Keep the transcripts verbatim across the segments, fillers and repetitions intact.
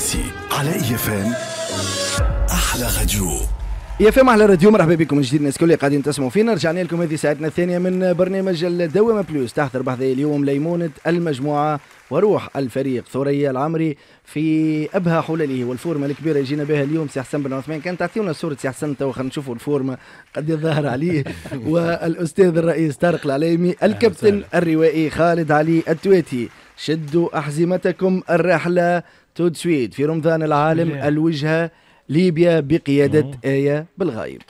الخماسي على إي إف إم أحلى راديو. إي إف إم أحلى راديو، مرحبا بكم من جديد الناس الكل اللي قاعدين تسمعوا فينا. رجعنا لكم هذه ساعتنا الثانية من برنامج الدوامة بلوس. تحضر بحثي اليوم ليمونة المجموعة وروح الفريق ثريا العمري في أبهى حلله، والفورمة الكبيرة يجينا بها اليوم سي حسن بن عثمان. كانت تعطيونا صورة سي حسن، تو خلينا نشوفوا الفورمة قد الظاهر عليه. والأستاذ الرئيس طارق العليمي، الكابتن الروائي خالد علي التواتي. شدوا أحزمتكم، الرحلة تود سويد في رمضان العالم، الوجهة ليبيا بقيادة أوه. آية بالغايب.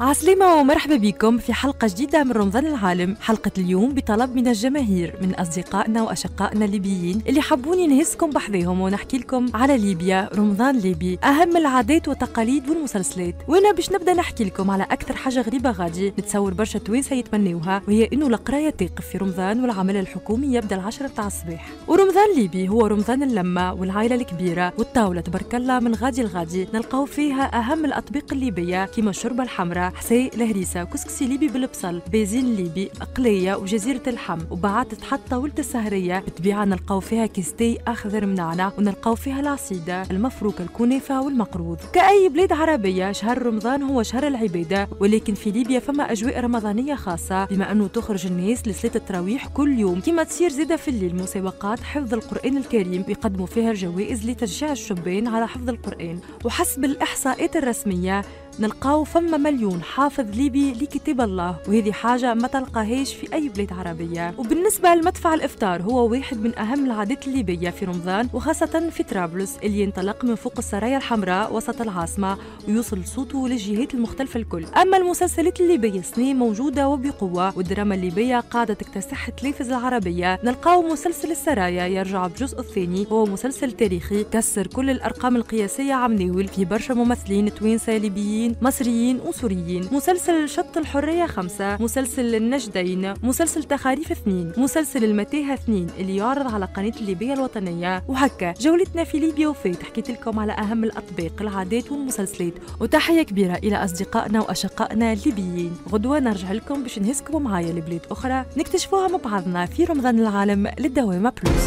عسلامة ومرحبا بكم في حلقة جديدة من رمضان العالم. حلقة اليوم بطلب من الجماهير، من أصدقائنا وأشقائنا الليبيين اللي حبوني نهزكم بحذيهم ونحكي لكم على ليبيا، رمضان ليبي، أهم العادات والتقاليد والمسلسلات. وأنا باش نبدأ نحكي لكم على أكثر حاجة غريبة غادي نتصور برشا توانسة يتمنوها، وهي إنه القراية تقف في رمضان والعمل الحكومي يبدأ العشرة تاع الصباح. ورمضان ليبي هو رمضان اللمة والعائلة الكبيرة والطاولة، تبارك الله من غادي لغادي نلقاو فيها أهم الأطباق الليبية كيما الشوربة الحمراء، حساء الهريسه، كسكسي ليبي بالبصل، بازين ليبي، قليه وجزيره اللحم، وبعات تحط طاوله السهريه. بالطبيعه نلقاو فيها كيستي اخضر منعنع، ونلقاو فيها العصيده، المفروكه، الكنافه والمقروض. كاي بلاد عربيه شهر رمضان هو شهر العباده، ولكن في ليبيا فما اجواء رمضانيه خاصه، بما انه تخرج الناس لصلاه التراويح كل يوم، كما تصير زاده في الليل مسابقات حفظ القران الكريم بيقدموا فيها جوائز لتشجيع الشبان على حفظ القران. وحسب الاحصاءات الرسميه نلقاو فما مليون حافظ ليبي لكتاب الله، وهذه حاجة ما تلقاهاش في أي بلاد عربية. وبالنسبة لمدفع الإفطار هو واحد من أهم العادات الليبية في رمضان، وخاصة في طرابلس اللي ينطلق من فوق السرايا الحمراء وسط العاصمة ويوصل صوته للجهات المختلفة الكل. أما المسلسلات الليبية السنة موجودة وبقوة، والدراما الليبية قاعدة تكتسح التلفز العربية. نلقاو مسلسل السرايا يرجع بجزء الثاني، هو مسلسل تاريخي كسر كل الأرقام القياسية عمناول، في برشا ممثلين توانسة ليبيين، مصريين وسوريين. مسلسل شط الحرية خمسة، مسلسل النجدين، مسلسل تخاريف اثنين، مسلسل المتاهة اثنين اللي يعرض على قناة الليبية الوطنية. وهكا جولتنا في ليبيا وفات، حكيت لكم على أهم الأطباق، العادات والمسلسلات. وتحية كبيرة إلى أصدقائنا وأشقائنا الليبيين. غدوة نرجع لكم باش نهزكم معايا لبلاد أخرى نكتشفوها مع بعضنا في رمضان العالم للدوامة بلوس.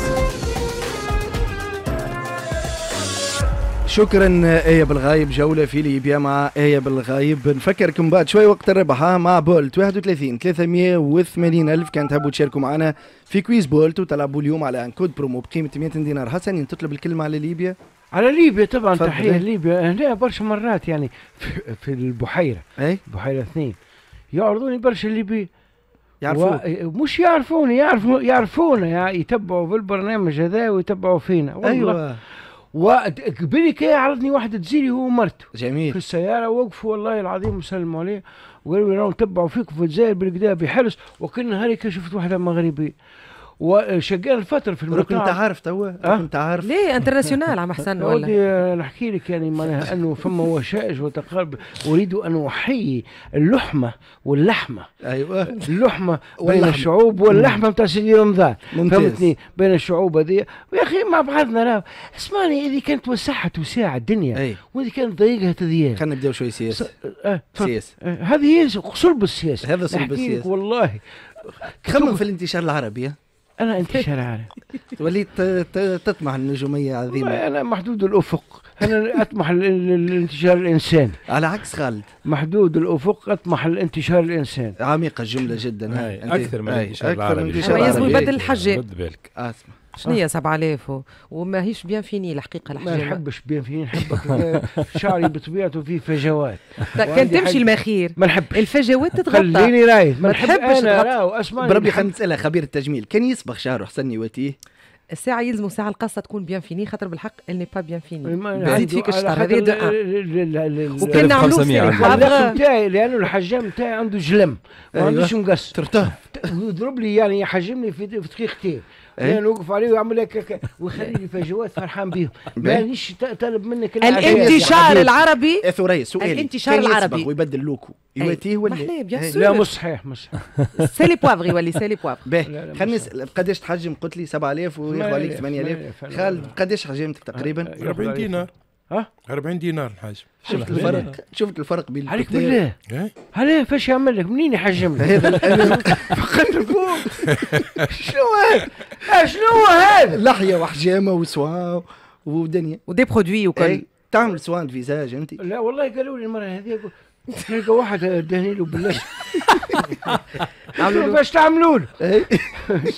شكرا آية بالغايب، جولة في ليبيا مع آية بالغايب. نفكركم بعد شوي وقت الربح مع بولت واحد وثلاثين ثلاثمية وثمانين ألف. كان تحبوا تشاركوا معنا في كويز بولت وتلعبوا اليوم على كود برومو بقيمة مئتين دينار. حسن تطلب الكلمة على ليبيا، على ليبيا طبعا. تحية ليبيا. هنا برشا مرات يعني في, في البحيرة، أي بحيرة اثنين، يعرضوني برشا الليبي يعرفون. مش يعرفوني، يعرفون يعرفونا يعني، يتبعوا في البرنامج هذا ويتبعوا فينا والله. أيوة. وقبل كي عرضني واحد تزيري هو ومرته، جميل، في السياره وقفوا والله العظيم وسلموا عليه وقالوا لي راهم تبعوا فيكم في الجزائر بالكدا بحلس. وكل نهار كي شفت واحده مغربيه وشقال الفتره في المطار. ركن انت عارف توا، انت عارف ليه انترناسيونال عم حسن. ولا نحكي لك يعني معناها انه فما وشائج وتقارب. اريد ان احيي اللحمه واللحمه، ايوه اللحمه بين الشعوب واللحمه نتاع سيدي رمضان، فهمتني، بين الشعوب هذه يا اخي مع بعضنا. راه اسمعني، اذا كانت وسعها توساع الدنيا واذا كانت ضيقها تضيق. خلينا نبداو شويه سياسه. سياسه هذه هي صلب السياسه، هذا صلب السياسه والله. خمم في الانتشار العربي. أنا انتشار عارف وليت تطمح النجومية عظيمة. أنا محدود الأفق، أنا أطمح للانتشار الإنساني. على عكس خالد، محدود الأفق، أطمح للانتشار الإنساني. عميقة الجملة جدا، هاي أكثر من الانتشار العربي. لازم يبدل الحجة. رد بالك أسمع شنو هي سبعة آلاف وماهيش بيان فيني الحقيقه. الحجه ما نحبش بيان فيني، نحبك شعري بطبيعته فيه فجوات. كان تمشي المخير ما نحبش الفجوات تتغطى، خليني رايد ما نحبش تتغطى. بربي خمس ألاف خبير التجميل كان يصبغ شعره حسن يواتيه. الساعه يلزم ساعه القصه تكون بيان فيني، خاطر بالحق اني با بيان فيني نزيد فيك الشطر هذه دقه. وكان نعملو نتاعي لانه الحجام نتاعي عنده جلم ما عندوش مقص، ترتاح يضرب لي يعني يحجمني في دقيقتين. أنا نوقف عليه ويعمل لك ويخلي لي فجوات فرحان بيهم. مانيش طالب منك الانتشار العربي. يا ثريا سؤالي، الانتشار العربي ويبدل لوكو يواتيه ولا لا؟ مش صحيح، مش صحيح. سالي بوافغ يولي سالي بوافغ. باهي خلينا نسال، قداش تحجم؟ قلت لي سبعة آلاف وياخذ عليك ثمانية آلاف. خالد قداش حجمتك تقريبا؟ أربعين دينار. ها أربعين دينار الحاج. شفت الفرق؟ شفت الفرق بين عليك بالله. علاه فاش يعمل لك؟ منين يحجم لك؟ فقدت الكوب. شنو هذا؟ شنو هذا؟ لحيه وحجامه وسوا ودنيا ودي برودوي وكل. تعمل سوان فيزاج انت؟ لا والله قالوا لي المره هذه تلقى واحد دهني له بالله. عملوا باش تعملوا له؟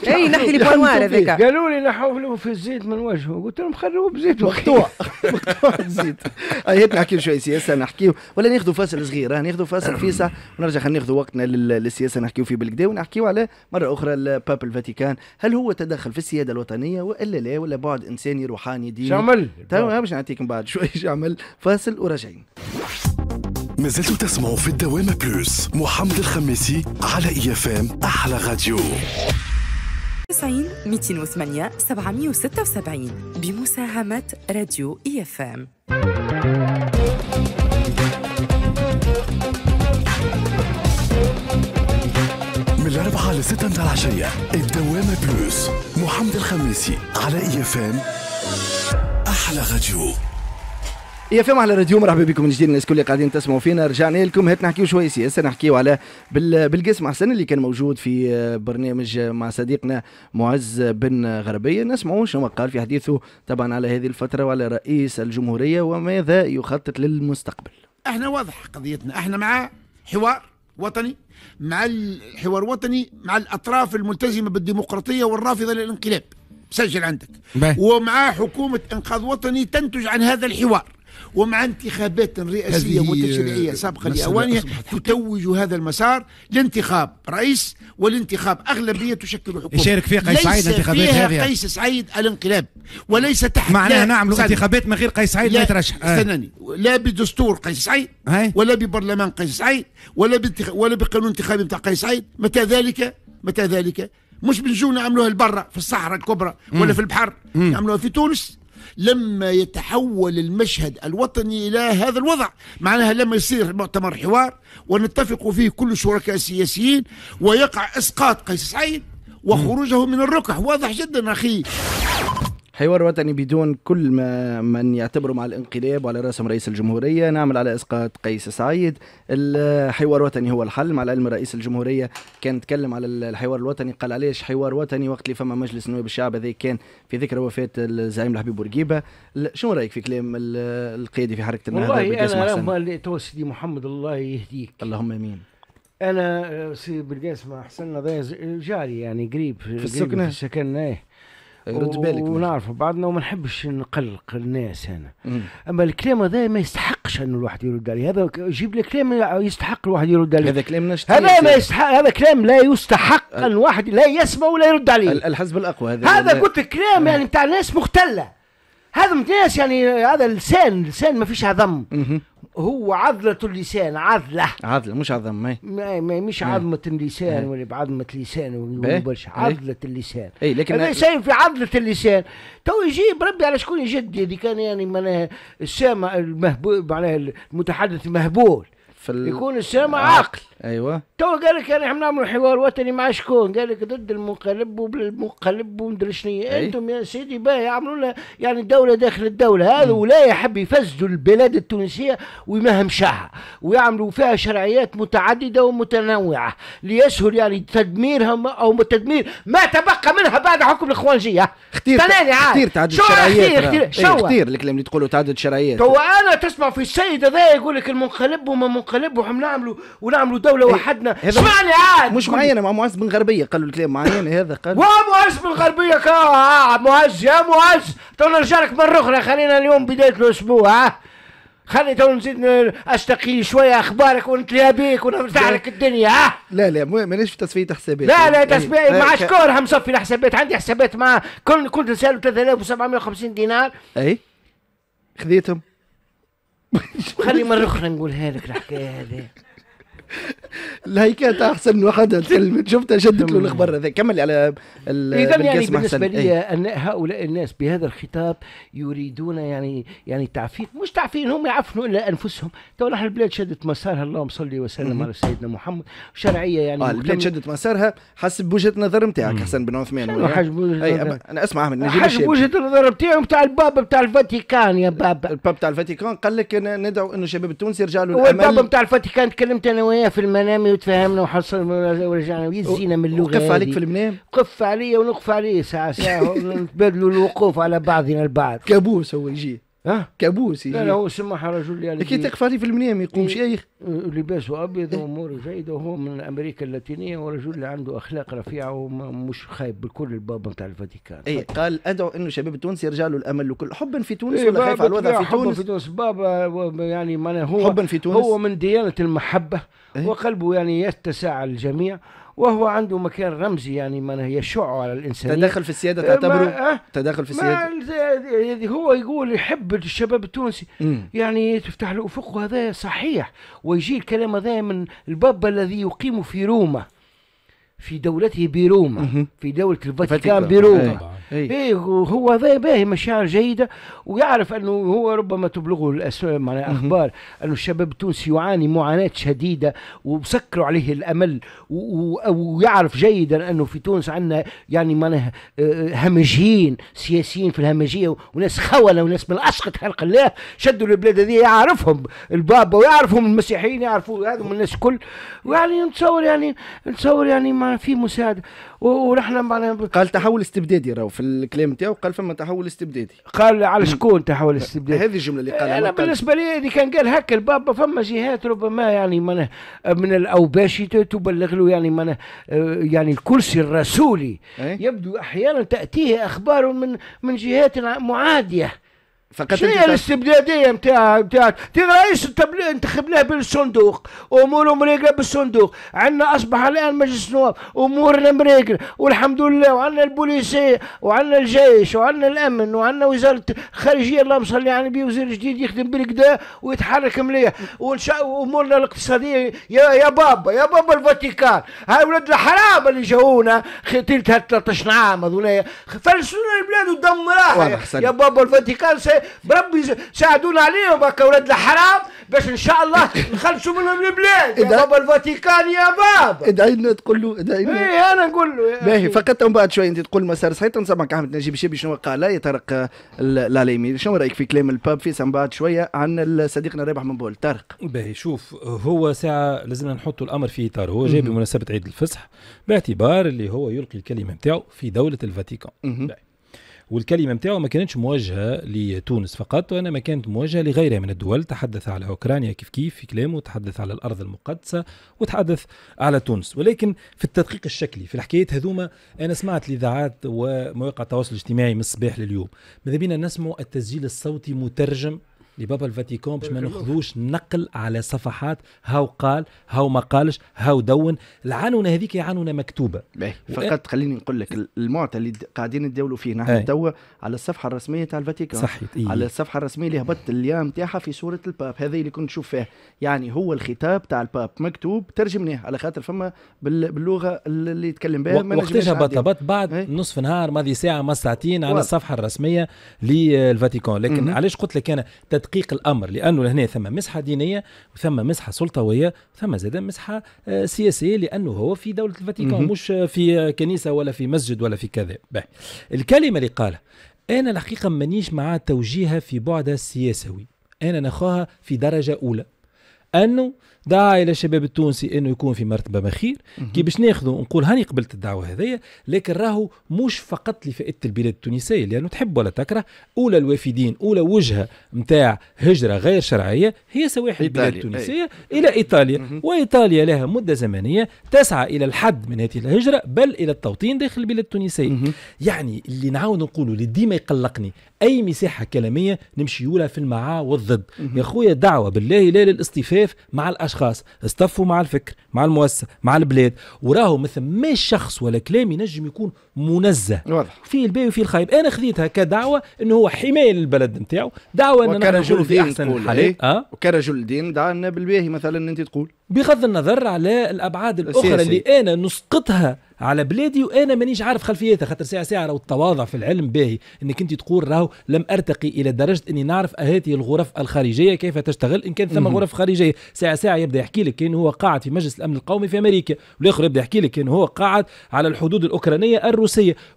اي نحي لي بوانوار هذاك. قالوا لي نحوا له في الزيت من وجهه، قلت لهم خلوه بزيت مقطوع مقطوع الزيت. هيا نحكيو شويه سياسه نحكيو ولا ناخذوا فاصل صغير، راه ناخذوا فاصل في ساعه ونرجع خلينا ناخذوا وقتنا للسياسه نحكيو فيه بالكدا ونحكيو على مره اخرى الباب الفاتيكان، هل هو تدخل في السياده الوطنيه والا لا ولا بعد انساني روحاني ديني؟ شعمل توا باش نعطيك من بعد شويه شعمل فاصل وراجعين. مازلتوا تسمعوا في الدوام بلوس محمد الخماسي على اي اف ام احلى راديو. تسعين مئتين وثمانية سبعمئة وستة وسبعين بمساهمة راديو اي اف ام. من الأربعة لستة متاع العشية الدوام بلوس محمد الخماسي على اي اف ام احلى راديو. يا فهم على راديو، مرحبا بكم من جديد الناس الكل اللي قاعدين تسمعوا فينا. رجعنا لكم، هات نحكيو شويه سياسه، نحكيو على بالقاسم حسن اللي كان موجود في برنامج مع صديقنا معز بن غربية. نسمعوا شنو قال في حديثه طبعا على هذه الفتره وعلى رئيس الجمهوريه وماذا يخطط للمستقبل. احنا واضح قضيتنا، احنا مع حوار وطني، مع الحوار الوطني مع الاطراف الملتزمه بالديمقراطيه والرافضه للانقلاب، سجل عندك، ومع حكومه انقاذ وطني تنتج عن هذا الحوار، ومع انتخابات رئاسية وتشريعية سابقة لأوانها تتوج هذا المسار لانتخاب رئيس والانتخاب أغلبية تشكل حكومة. يشارك فيها قيس سعيد. انتخابات هذه قيس سعيد الانقلاب وليس تحت، معناها نعملوا انتخابات من غير قيس سعيد لا يترشح. استناني، لا بدستور قيس سعيد ولا ببرلمان قيس سعيد ولا بانتخ... ولا بقانون انتخابي بتاع قيس سعيد. متى ذلك؟ متى ذلك؟ مش بنجو نعملوها البرة في الصحراء الكبرى ولا في البحر، نعملوها في تونس لما يتحول المشهد الوطني إلى هذا الوضع. معناها لما يصير مؤتمر حوار ونتفق فيه كل الشركاء السياسيين ويقع إسقاط قيس سعيد وخروجه من الركح. واضح جدا أخي، حوار وطني بدون كل ما من يعتبره مع الانقلاب وعلى رأسهم رئيس الجمهورية. نعمل على إسقاط قيس سعيد، الحوار الوطني هو الحل. مع العلم رئيس الجمهورية كان تكلم على الحوار الوطني، قال علاش حوار وطني وقت اللي فما مجلس نواب الشعب هذا كان في ذكرى وفاة الزعيم الحبيب بورقيبة. شنو رأيك في كلام القيادي في حركة النهضة؟ والله أنا اللي توسدي محمد الله يهديك، اللهم أمين. أنا سي بلقاسم حسن جاري يعني قريب في السكنة في السكنة رد بالك ونعرفوا بعضنا وما نحبش نقلق الناس انا. مم. اما الكلام هذا ما يستحقش انه الواحد يرد عليه، هذا جيب لي كلام يستحق الواحد يرد عليه. هذا كلام هذا ما يستحق، هذا كلام لا يستحق ان الواحد لا يسمع ولا يرد عليه. الحزب الاقوى هذا هذا قلت كلام يعني نتاع ناس مختله، هذا ناس يعني هذا لسان لسان ما فيش عظم. مم. هو عضلة اللسان، عضلة عضلة مش عظم. ما مش عظمة اللسان ولا بعظمة لسان برشا، عضلة اللسان. اي لكن هذا شيء في عضلة اللسان تو يجيب ربي على شكون يجدي. هذه كان يعني معناها السامع المهبول، معناها المتحدث المهبول ال... يكون السامع عاقل. ايوه تو قال لك احنا نعملوا حوار وطني مع شكون؟ قال لك ضد المنقلب وبالمنقلب ومدري شنو. انتم يا سيدي باه يعملوا لنا يعني دوله داخل الدوله، هذا ولا يحب يفسدوا البلاد التونسيه ويمهم شعها ويعملوا فيها شرعيات متعدده ومتنوعه ليسهل يعني تدميرها او تدمير ما تبقى منها بعد حكم الاخوانجيه. اختير اختير تعدد شرعيات، شو اختير الكلام اللي تقولوا تعدد شرعيات. تو انا تسمع في السيد هذا يقول لك المنقلب وما منقلب ونعملوا ونعملوا دوله وحدنا. اسمعني عاد مش معين مع معز بن غربية قالوا الكلام معين هذا قال ومعز بن غربية كا معز يا معز. تو نرجع لك مرة أخرى، خلينا اليوم بداية الأسبوع، خلي تو نزيد أشتقي شوية أخبارك ونتليها بيك ونفتح لك الدنيا. ها لا لا مانيش في تصفية حسابات. لا لا تصفية مع شكون هم صفي الحسابات؟ عندي حسابات مع كل كنت نسأله ثلاثة آلاف وسبعمئة وخمسين دينار. أي خذيتهم. خلي مرة أخرى نقولها لك الحكاية هذه. الهيكات احسن وحده الفيلم شفتها شدت له الاخبار هذا. كمل على اذا يعني بالنسبه لي أي. ان هؤلاء الناس بهذا الخطاب يريدون يعني يعني تعفين، مش تعفين، هم يعفنوا الى انفسهم. تو نحن البلاد شدت مسارها، اللهم صل وسلم على سيدنا محمد. شرعيه يعني آه البلاد شدت مسارها حسب وجهه النظر نتاعك حسن بن عثمان. انا اسمع من نجيب الشابي حسب وجهه النظر نتاعهم بتاع الباب بتاع الفاتيكان. يا بابا الباب بتاع الفاتيكان قال لك ندعو انه الشباب التونسي يرجع له الامل. الباب بتاع الفاتيكان تكلمت انا وياه في المنام وتفاهمنا وحصلنا ورجعنا ويزينا من اللغه. وقف عليك في المنام؟ قف علي ونقف عليه ساعه ساعه ونتبادلوا الوقوف على بعضنا البعض. كابوس هو يجي ها كابوس يجي. لا لا هو سمح رجل يعني كي تقف عليه في المنام يقوم شيخ لباسه ابيض واموره جيده وهو من امريكا اللاتينيه ورجل عنده اخلاق رفيعه ومش خايب بالكل الباب نتاع الفاتيكان. اي قال ادعو انه الشباب التونسي يرجع له الامل وكل حبا في تونس إيه ولا خايف على الوضع في تونس. حبا في تونس بابا يعني معناها هو حبا في تونس هو من ديانه المحبه إيه؟ وقلبه يعني يتسع الجميع وهو عنده مكان رمزي يعني ما يشع على الانسان. تدخل في السياده تعتبره تدخل في السياده. هو يقول يحب الشباب التونسي م. يعني تفتح له افقه. هذا صحيح ويجي الكلام هذا من البابا الذي يقيم في روما في دولته بروما م. في دوله الفاتيكان بروما. ايه هو هذا باهي مشاعر جيده ويعرف انه هو ربما تبلغه الاسباب معناها اخبار انه الشباب التونسي يعاني معاناه شديده ومسكروا عليه الامل ويعرف جيدا انه في تونس عندنا يعني معناها همجيين سياسيين في الهمجيه وناس خونه وناس من اشقت خلق الله شدوا البلاد هذه. يعرفهم البابا ويعرفهم المسيحيين يعرفوا هذم الناس الكل ويعني نتصور يعني نتصور يعني ما في مساعده ونحن معناها. قال تحول استبدادي راهو في الكلام تاعو قال فما تحول استبدادي. قال على شكون تحول استبدادي؟ هذه الجمله اللي قالها. انا بالنسبه لي اللي كان قال هكا البابا فما جهات ربما يعني من من الاوباش تبلغ له يعني من يعني الكرسي الرسولي أيه؟ يبدو احيانا تاتيه اخبار من من جهات معاديه. شنو الاستبداديه نتاع نتاع رئيس انتخبناه بالصندوق اموره مريقله بالصندوق. عندنا اصبح الان مجلس نواب امورنا مريقله والحمد لله وعندنا البوليسيه وعندنا الجيش وعندنا الامن وعندنا وزاره الخارجيه اللهم صل على النبي. وزير جديد يخدم بالكدا ويتحرك مليح وامورنا الاقتصاديه. يا يا بابا يا بابا الفاتيكان هاي ولاد الحرام اللي جاونا خطيلتها ثلاثة عشر عام هذولا فلسونا البلاد ودمراها. يا بابا الفاتيكان بربي ساعدونا عليهم هكا ولاد الحرام باش ان شاء الله نخلصوا منهم البلاد. يا بابا الفاتيكان يا بابا ادعي لنا تقول له ادعي لنا. ايه انا نقول له باهي فقط. ومن بعد شويه انت تقول مسار صحيح نسمعك احمد نجيب الشابي شنو قال يا طارق العليمي. شنو رايك في كلام الباب فيس من بعد شويه عن صديقنا رابح من بول طارق؟ باهي شوف هو ساعه لازمنا نحطوا الامر في اطاره. هو جاي بمناسبه عيد الفصح باعتبار اللي هو يلقي الكلمه نتاعو في دوله الفاتيكان والكلمه نتاعو ما كانتش موجهه لتونس فقط وانما كانت موجهه لغيرها من الدول. تحدث على اوكرانيا كيف كيف في كلامه وتحدث على الارض المقدسه وتحدث على تونس. ولكن في التدقيق الشكلي في الحكايات هذوما انا سمعت الاذاعات ومواقع التواصل الاجتماعي من الصباح لليوم ماذا بينا نسمعوا التسجيل الصوتي مترجم لبابا الفاتيكان باش ما ناخذوش نقل على صفحات هاو قال هاو ما قالش هاو دون. العنونه هذيك هي عنونه مكتوبه فقط. خليني نقول لك المعطى اللي قاعدين نداولوا فيه نحن توا على الصفحه الرسميه تاع الفاتيكان صحيح. إيه. على الصفحه الرسميه اللي هبطت اليوم تاعها في صوره الباب هذه اللي كنت نشوف فيها يعني هو الخطاب تاع الباب مكتوب ترجمناه على خاطر فما باللغه اللي يتكلم بها. وقتاش هبط بعد إيه؟ نصف نهار ماضي ساعه ما ساعتين على الصفحه الرسميه للفاتيكان. لكن علاش قلت لك انا تدقيق الامر لانه لهنا ثم مسحه دينيه وثم مسحه سلطويه ثم زاد مسحه سياسيه لانه هو في دوله الفاتيكان مش في كنيسه ولا في مسجد ولا في كذا. الكلمه اللي قالها انا الحقيقه مانيش مع توجيهها في بعدها السياسوي. انا ناخوها في درجه اولى انه دعا الى الشباب التونسي انه يكون في مرتبه مخير كي باش ناخذوا نقول هاني قبلت الدعوه هذيا لكن راهو مش فقط لفائده البلاد التونسيه لانه تحب ولا تكره اولى الوافدين اولى وجهه نتاع هجره غير شرعيه هي سواحل البلاد التونسيه أي. الى ايطاليا مم. وايطاليا لها مده زمنيه تسعى الى الحد من هذه الهجره بل الى التوطين داخل البلاد التونسيه. مم. يعني اللي نعاود نقوله اللي ديما يقلقني اي مساحه كلاميه نمشيوا لها في المعاه والضد. مم. يا خويا دعوه بالله لا للاصطفاف مع الاشخاص خاص اصطفوا مع الفكر مع المؤسسه مع البلاد وراهو مثل ما الشخص ولا كلام ينجم يكون منزه واضح. في الباهي وفي الخايب. انا خذيتها كدعوه انه هو حمايه للبلد نتاعو، دعوه ان نحجروا في احسن الحالات. اه وكرجل دين دعا لنا بالباهي مثلا انت تقول، بغض النظر على الابعاد الاخرى اللي انا نسقطها على بلادي وانا مانيش عارف خلفيتها، خاطر ساعه ساعه راهو التواضع في العلم باهي، انك انت تقول راهو لم ارتقي الى درجه اني نعرف هذه الغرف الخارجيه كيف تشتغل، ان كان ثم غرف خارجيه. ساعه ساعه يبدا يحكي لك كان هو قاعد في مجلس الامن القومي في امريكا، والاخر يبدا يحكي لك كان هو قاعد على الحدود الاوكرانيه الروسيه.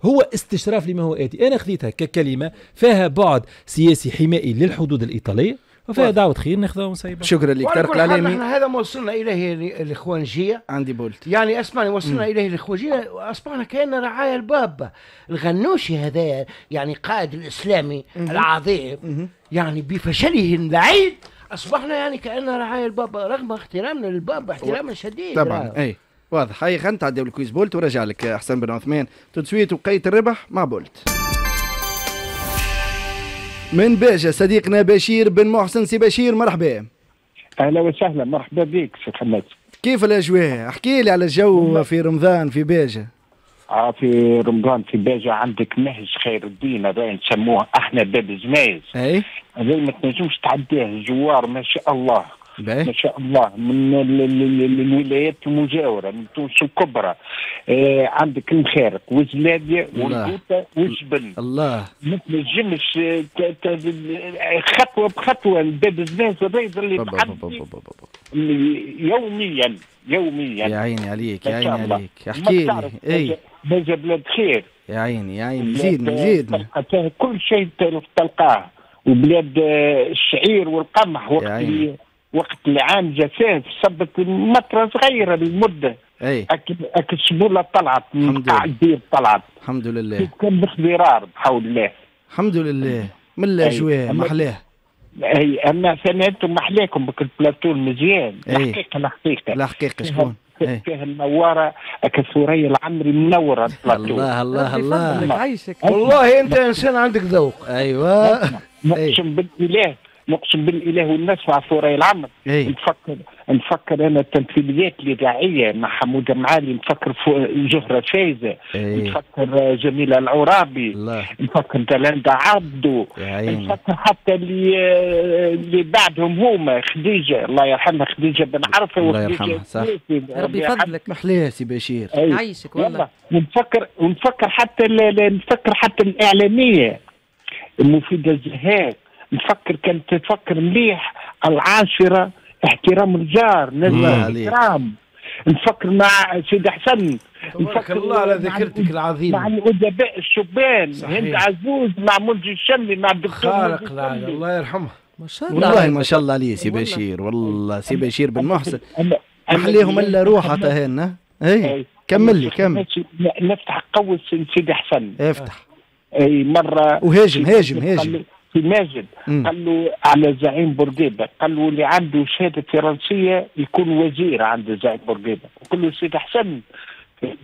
هو استشراف لما هو اتي. انا خذيتها ككلمه فيها بعد سياسي حمائي للحدود الايطاليه، وفيها دعوه خير ناخذها ونسيبها. شكرا لك طارق العليمي. هذا ما وصلنا اليه الاخوانجيه، عندي بولت يعني اسمعني، وصلنا اليه الاخوانجيه اصبحنا كأننا رعايا الباب. الغنوشي هذا يعني قائد الاسلامي مم. العظيم مم. يعني بفشله اللعين اصبحنا يعني كأننا رعايا الباب، رغم احترامنا للباب احترام شديد طبعا رأيه. اي واضح. هاي خلينا نتعداو الكويس بولت ورجع لك حسن بن عثمان تسويت وقيت الربح مع بولت. من باجة صديقنا بشير بن محسن. سي بشير مرحبا. اهلا وسهلا، مرحبا بك سي محمد. كيف الاجواء؟ احكي لي على الجو في رمضان في باجة. اه في رمضان في باجة عندك نهج خير الدين هذا نسموه احنا باب الزمايز. اي هذا ما تنجمش تعديه، الجوار ما شاء الله ما شاء الله من الولايات المجاوره من تونس الكبرى. آه عندك المخارق والزلابيه والكوته والجبل. الله ما تنجمش خطوه بخطوه لباب الزناز البيض اللي تعدي يوميا يوميا. يا عيني عليك يا عيني عليك، احكي لي. اي باجة بلاد خير يا عيني يا عيني، زيدنا زيدنا. كل شيء تلقاه، وبلاد الشعير والقمح وقت وقت العام جفاف صبت مطره صغيره بالمده. اي اك السبوله طلعت من قاعدين طلعت الحمد لله، كان باخضرار بحول الله الحمد لله من الاجواء محلاه. اي اما ثناءكم محلاكم بك البلاتون مزيان الحقيقه الحقيقه الحقيقه شكون فيها النواره ثريا العمري منوره البلاتون. الله الله الله عايشك والله، انت انسان عندك ذوق. ايوه نقسم بالله نقسم بالإله والناس مع ثريا العمري. نفكر نفكر أنا التمثيليات الإذاعية مع حمودة معالي، نفكر زهرة فايزة، نفكر جميلة العرابي، نفكر دلندة عبدو، نفكر حتى اللي اللي بعدهم هما خديجة الله يرحمها، خديجة بن عرفة وخديجة ربي فضلك محليها سي بشير عايشك والله. ونفكر ونفكر حتى نفكر حتى الإعلامية المفيدة الزهاد، نفكر كان تفكر مليح. العاشرة احترام الجار، لازم احترام. نفكر مع سيد حسن، نفكر الله على ذاكرتك العظيمة، مع الأدباء الشبان هند عزوز، مع ملجي الشملي، مع الدكتور خالد علي الله يرحمه. ما شاء الله والله ما شاء الله عليه سي بشير، والله سي بشير بن محسن محليهم الا روح عطاهالنا. اي كمل لي كمل. نفتح قوة سيد حسن افتح. اي مرة وهاجم هاجم هاجم في ماجد قال له على زعيم بورقيبه، قال له اللي عنده شهاده فرنسيه يكون وزير عند زعيم بورقيبه، وقال له سيد حسن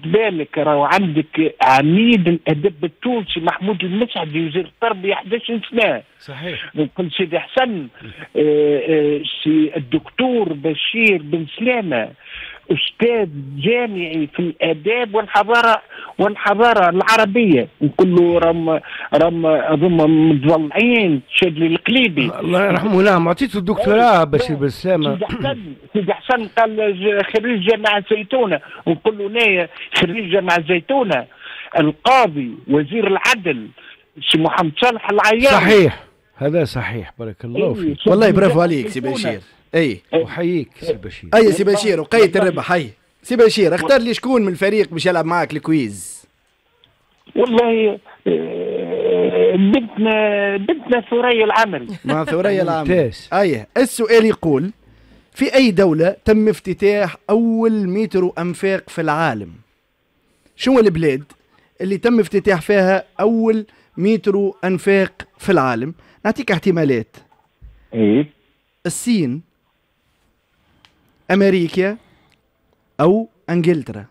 بالك راهو عندك عميد الادب التونسي محمود المسعدي وزير التربيه احد عشر سنه. صحيح. وقال سيدي حسن آآ آآ سي الدكتور بشير بن سلامه استاذ جامعي في الاداب والحضاره والحضاره العربيه، وقال له رم رم اظن متضلعين شاد لي القليبي الله يرحمه. نعم عطيته الدكتوراه بشير بن سلامه. سيدي حسن قال خريج جامعه زيتونه، وقال له نايا خريج جامعه زيتونه. القاضي وزير العدل سي محمد صالح العياض. صحيح هذا صحيح بارك الله فيك والله برافو عليك سي بشير. اي وحييك سي بشير. اي سي بشير وقيت الربح. اي سي بشير اختار لي شكون من الفريق باش يلعب معاك الكويز. والله بنتنا بنتنا ثريا العمري مع ثريا العمري. اي السؤال يقول في اي دولة تم افتتاح اول مترو انفاق في العالم؟ شنو البلاد اللي تم افتتاح فيها اول مترو انفاق في العالم؟ نعطيك احتمالات. ايه الصين، امريكا، او انجلترا.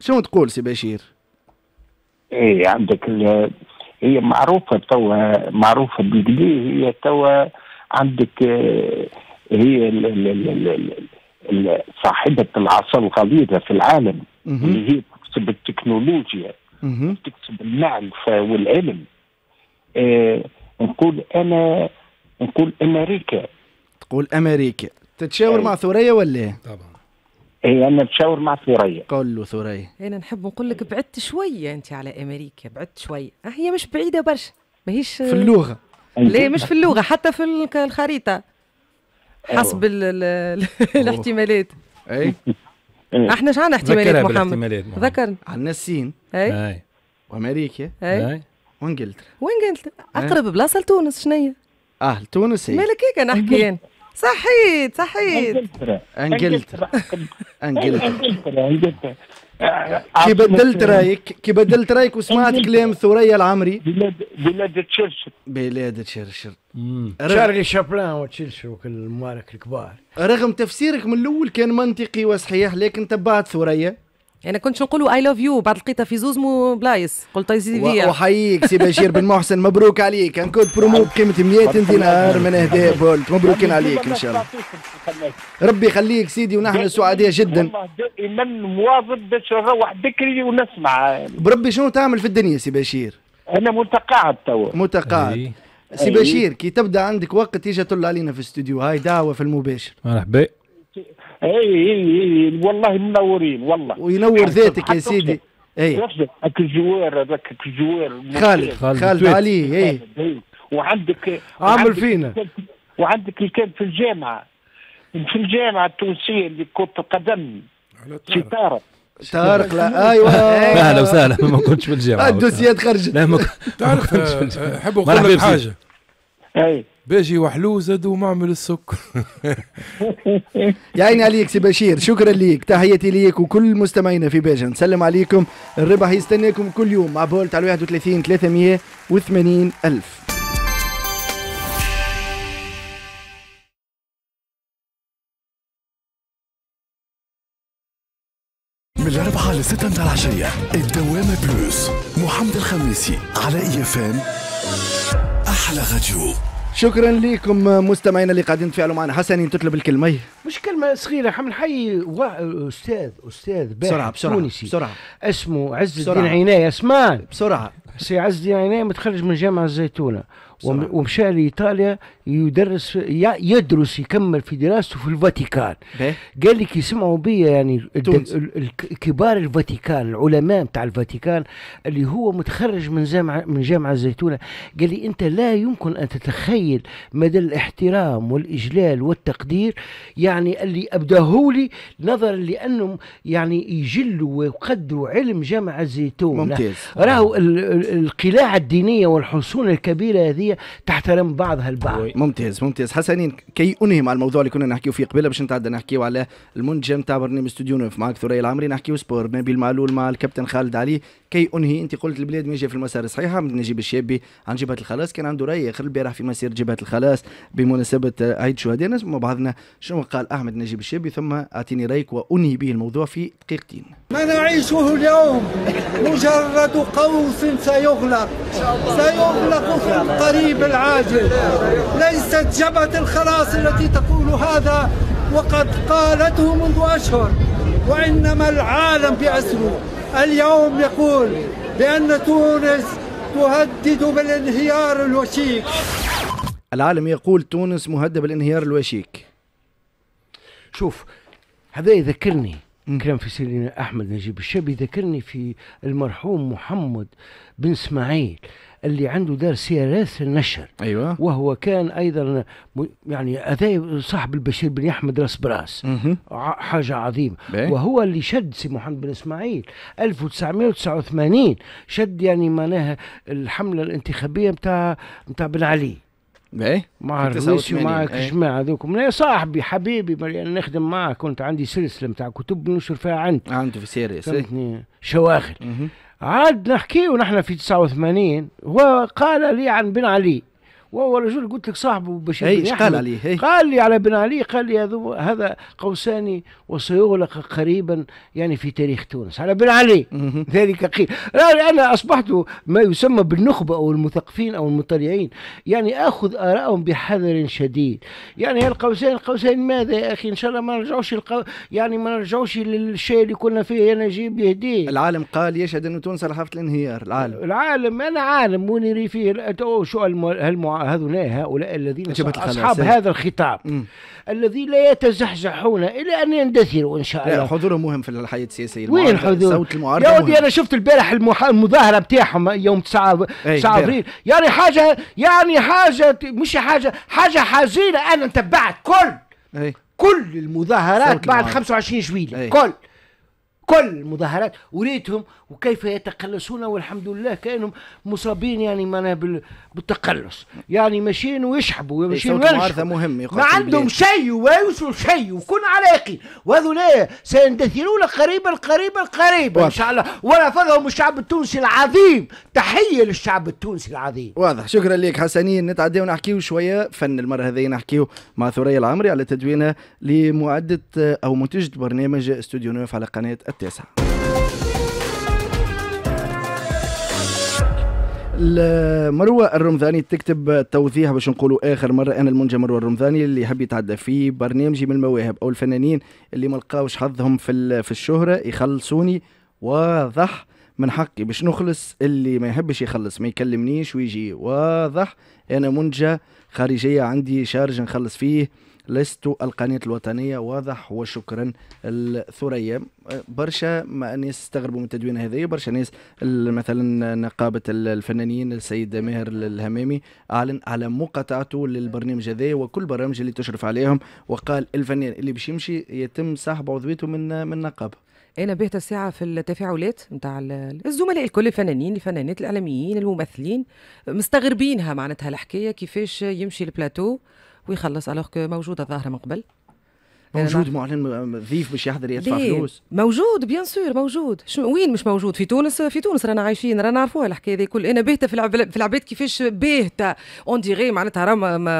شنو تقول سي بشير؟ ايه عندك هي معروفه توا، معروفه بالبلي هي توا عندك هي صاحبه العصا الغليظه في العالم اللي هي تكسب التكنولوجيا تكتب المعرفة والعلم. آه نقول أنا نقول أمريكا. تقول أمريكا. تتشاور أي. مع ثريا ولا؟ طبعا. اي انا نتشاور مع ثريا. قول له ثريا. انا نحب نقول لك بعدت شويه انت على امريكا، بعدت شويه، هي مش بعيده برشا، ماهيش في اللغه. لا مش في اللغه، حتى في الخريطه حسب ال ال الاحتمالات. اي احنا شعنا احتمالات محمد؟ ذكرنا عندنا الصين اي وامريكا اي وانجلترا. وانجلترا اقرب بلاصه لتونس شنيا؟ اه لتونس هي. مالك هيك نحكي انا. صحيت صحيت انجلترا انجلترا انجلترا انجلترا كي بدلت رايك كي بدلت رايك وسمعت كلام ثريا العمري. بلاد بلاد تشرشر بلاد تشرشر شارلي شابلان وتشرشر وكل المارك الكبار. رغم تفسيرك من الاول كان منطقي وصحيح، لكن تبعت ثريا. أنا كنت نقولوا أي لاف يو، بعد لقيتها في زوز مو بلايص، قلت يا سيدي بيا. وحييك سي بشير بن محسن، مبروك عليك، كان كود برومو بقيمة مئتين دينار من أهداء بولت، مبروكين عليك إن شاء الله. ربي يخليك سيدي، ونحن سعداء جدا. والله دائما مواظب باش نروح بكري ونسمع. بربي شنو تعمل في الدنيا سي بشير؟ أنا متقاعد توا. متقاعد. سي بشير كي تبدا عندك وقت تيجي تطل علينا في الاستوديو، هاي دعوة في المباشر. مرحبا. اي اي اي والله منورين والله. وينور ذاتك يا سيدي. اي هاك الجوار هذاك الجوار خالد خالد علي. اي وعندك عامل فينا وعندك الكلب في الجامعه في الجامعه التونسيه اللي كنت قدم في طارق طارق لا ايوه اهلا وسهلا. ما كنتش في الجامعه الدوسيات خرجت. لا ما كنتش. نحب نقول لك حاجه اي باجي وحلو زادوا معمل السكر. يا عيني عليك سي بشير، شكرا ليك، تحياتي ليك وكل مستمعينا في باجا، نسلم عليكم. الربح يستناكم كل يوم مع بولت على واحد وثلاثين ثلاثمئة وثمانين ألف. من الأربعة لستة متاع العشية الدوامة بلوس محمد الخماسي على إي إف إم أحلى راديو. شكرا لكم مستمعينا اللي قاعدين تفاعلوا معنا. حسن تطلب الكلمه مش كلمه صغيره، حنحيي استاذ استاذ باحث تونسي بسرعه اسمه عز الدين عيناي. اسمان بسرعه. سي عز الدين عيناي متخرج من جامعه الزيتونه ومشى لايطاليا يدرس، يدرس يكمل في دراسته في الفاتيكان. قال لي كي سمعوا بيا يعني كبار الفاتيكان، العلماء نتاع الفاتيكان اللي هو متخرج من جامعه من جامعه الزيتونه، قال لي انت لا يمكن ان تتخيل مدى الاحترام والاجلال والتقدير يعني اللي ابداهولي، نظرا لانهم يعني يجلوا ويقدروا علم جامعه الزيتون. ممتاز. راهو القلاع الدينيه والحصون الكبيره هذه تحترم بعضها البعض. ممتاز ممتاز حسنين. كي انهم على الموضوع اللي كنا نحكيو فيه قبيله باش نتعدى نحكيو على المنجم تاع برنامج استوديو نوف معك ثريا العمري، نحكيو سبور نبيل معلول مع الكابتن خالد علي. كي انهي انت قلت البلاد ماشيه في المسار الصحيح. احمد نجيب الشابي عن جبهه الخلاص كان عنده راي اخر البارح في مسير جبهه الخلاص بمناسبه عيد شهدائنا مع بعضنا. شنو قال احمد نجيب الشابي؟ ثم اعطيني رايك وانهي به الموضوع في دقيقتين. ما نعيشه اليوم مجرد قوس سيغلق سيغلق في القريب العاجل. ليست جبهة الخلاص التي تقول هذا وقد قالته منذ أشهر، وإنما العالم بأسره اليوم يقول بأن تونس تهدد بالانهيار الوشيك. العالم يقول تونس مهدد بالانهيار الوشيك. شوف هذا يذكرني كلام في سيدنا أحمد نجيب الشابي، يذكرني في المرحوم محمد بن إسماعيل اللي عنده دار سيراس النشر. أيوة. وهو كان أيضا يعني هذا صاحب البشير بن أحمد راس براس. حاجة عظيمة. بيه. وهو اللي شد سي محمد بن إسماعيل ألف وتسعمئة وتسعة وثمانين شد يعني معناها الحملة الانتخابية نتاع نتاع بن علي. ايه مع الرويسي ومع الجماعه هذوكم. انا صاحبي حبيبي يعني نخدم معاه، كنت عندي سلسله نتاع كتب ننشر فيها عندي عنده في سيريس شواغل. عاد نحكي ونحن في تسعة وثمانين وقال لي عن بن علي وهو رجل قلت لك صاحبه بشير بن محسن. قال عليه قال لي على بن علي، قال لي هذا قوسان وسيغلق قريبا يعني في تاريخ تونس على بن علي ذلك قيل. انا اصبحت ما يسمى بالنخبه او المثقفين او المطلعين، يعني اخذ ارائهم بحذر شديد. يعني هالقوسين القوسين ماذا يا اخي؟ ان شاء الله ما نرجعوش القو... يعني ما نرجعوش للشيء اللي كنا فيه. انا نجيب يهديه. العالم قال يشهد انه تونس على حافه الانهيار. العالم العالم انا عالم ونري فيه شو المع... هذولا هؤلاء الذين اصحاب هذا الخطاب م. الذي لا يتزحزحون الى ان يندثروا ان شاء الله. حضورهم مهم في الحياه السياسيه. وين حضور؟ صوت المعارضه. يا ودي انا شفت البارح المح... المظاهره بتاعهم يوم تسعة ابريل، يعني حاجه يعني حاجه مش حاجه حاجه حزينه. انا تبعت كل أي. كل المظاهرات بعد خمسة وعشرين جويلية أي. كل كل المظاهرات وريتهم وكيف يتقلصون، والحمد لله كانوا مصابين يعني معناها بالتقلص، يعني ماشيين ويشحبوا ماشيين ويشحبوا مهم ما عندهم شيء ويوصلوا شيء وكن على يقين. وهذولا سيندثرون قريبا قريبا قريبا ان شاء الله. ورفضهم الشعب التونسي العظيم. تحيه للشعب التونسي العظيم. واضح. شكرا لك حسنين. نتعداو نحكيو شويه فن المره هذه، نحكيو مع ثريا العمري على تدوينها لمعده او منتجه برنامج استوديو نوف على قناه التاسعة. مروى الرمضاني تكتب توضيح باش نقولوا اخر مره، انا المنجم مروى الرمضاني اللي يحب يتعدى فيه برنامجي من المواهب او الفنانين اللي ما لقاوش حظهم في في الشهره يخلصوني. واضح. من حقي باش نخلص، اللي ما يحبش يخلص ما يكلمنيش ويجي. واضح. انا منجة خارجيه عندي شارج نخلص فيه لست القناة الوطنية. واضح. وشكرا الثريا. برشا ناس استغربوا من تدوين هذايا، برشا ناس مثلا نقابة الفنانين السيد ماهر الهمامي أعلن على مقاطعته للبرنامج هذايا وكل برامج اللي تشرف عليهم، وقال الفنان اللي باش يمشي يتم سحب عضويته من من النقابة. أنا بهت الساعة في التفاعلات نتاع الزملاء الكل، الفنانين الفنانات الإعلاميين الممثلين مستغربينها معناتها الحكاية كيفاش يمشي البلاتو ويخلص الوغ كو موجود الظاهره من قبل. موجود معلن ضيف باش يحضر يدفع فلوس. موجود بيان سور موجود. شو وين مش موجود؟ في تونس في تونس رانا عايشين رانا نعرفوها الحكايه هذه كل. انا باهته في العباد في العباد كيفاش باهته اون ديغي معناتها راه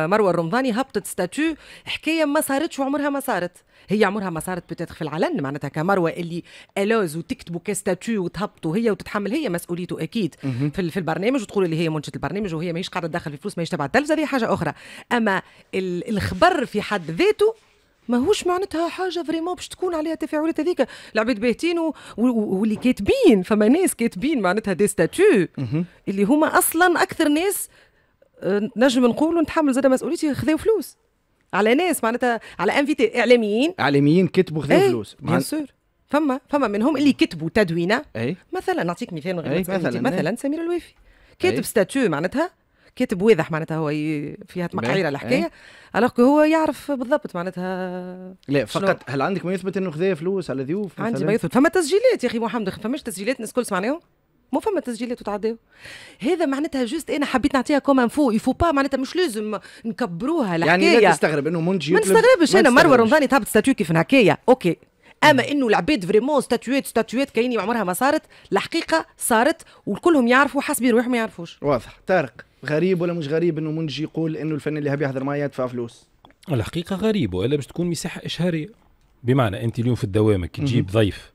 مروه الرمضاني هبطت ستاتيو حكايه ما صارتش وعمرها ما صارت. هي عمرها ما صارت بتاتخ في العلن معناتها كمروه اللي الوز وتكتبوا كستاتيو وتهبطوا هي وتتحمل هي مسؤوليته اكيد في البرنامج وتقول اللي هي منشئه البرنامج وهي ماهيش قاعده تدخل في فلوس ماهيش تبع التلفزه. هذه حاجه اخرى. اما الخبر في حد ذاته ماهوش معناتها حاجه فريمون باش تكون عليها تفاعلات. هذيك العباد باهتين واللي و... كاتبين فما ناس كاتبين معناتها دي ستاتيو اللي هما اصلا اكثر ناس نجم نقولوا نتحمل زاد مسؤوليتي خذوا فلوس على ناس معناتها على انفيتي اعلاميين اعلاميين كتبوا خذوا فلوس بيان سور. فما فما منهم اللي كتبوا تدوينه أي. مثلا نعطيك مثال غير مثلا مثلا سمير الويفي كاتب ستاتيو معناتها كاتب واضح معناتها هو فيها مقعيره الحكايه الوغ هو يعرف بالضبط معناتها. لا فقط هل عندك ما يثبت انه خذا فلوس على ضيوف؟ عندي ما يثبت. فما تسجيلات يا اخي محمد. فماش تسجيلات الناس الكل سمعناهم؟ مو فما تسجيلات وتعداو. هذا معناتها جوست انا حبيت نعطيها كوم فو يفو با معناتها مش لازم نكبروها الحكايه. يعني لا تستغرب انه منجي. ما نستغربش انا مروه رمضاني تهبط ستاتيو كيف هكايا اوكي. اما انه العباد فريمون ستاتويت ستاتويت كاين عمرها ما صارت. الحقيقه صارت وكلهم يعرفوا حسبي روحهم ما يعرفوش. واضح. طارق غريب ولا مش غريب انه منجي يقول انه الفن اللي هبي يحضر معايا يدفع فلوس؟ الحقيقه غريب والا باش تكون مساحه اشهاريه. بمعنى انت اليوم في الدوامه كي تجيب ضيف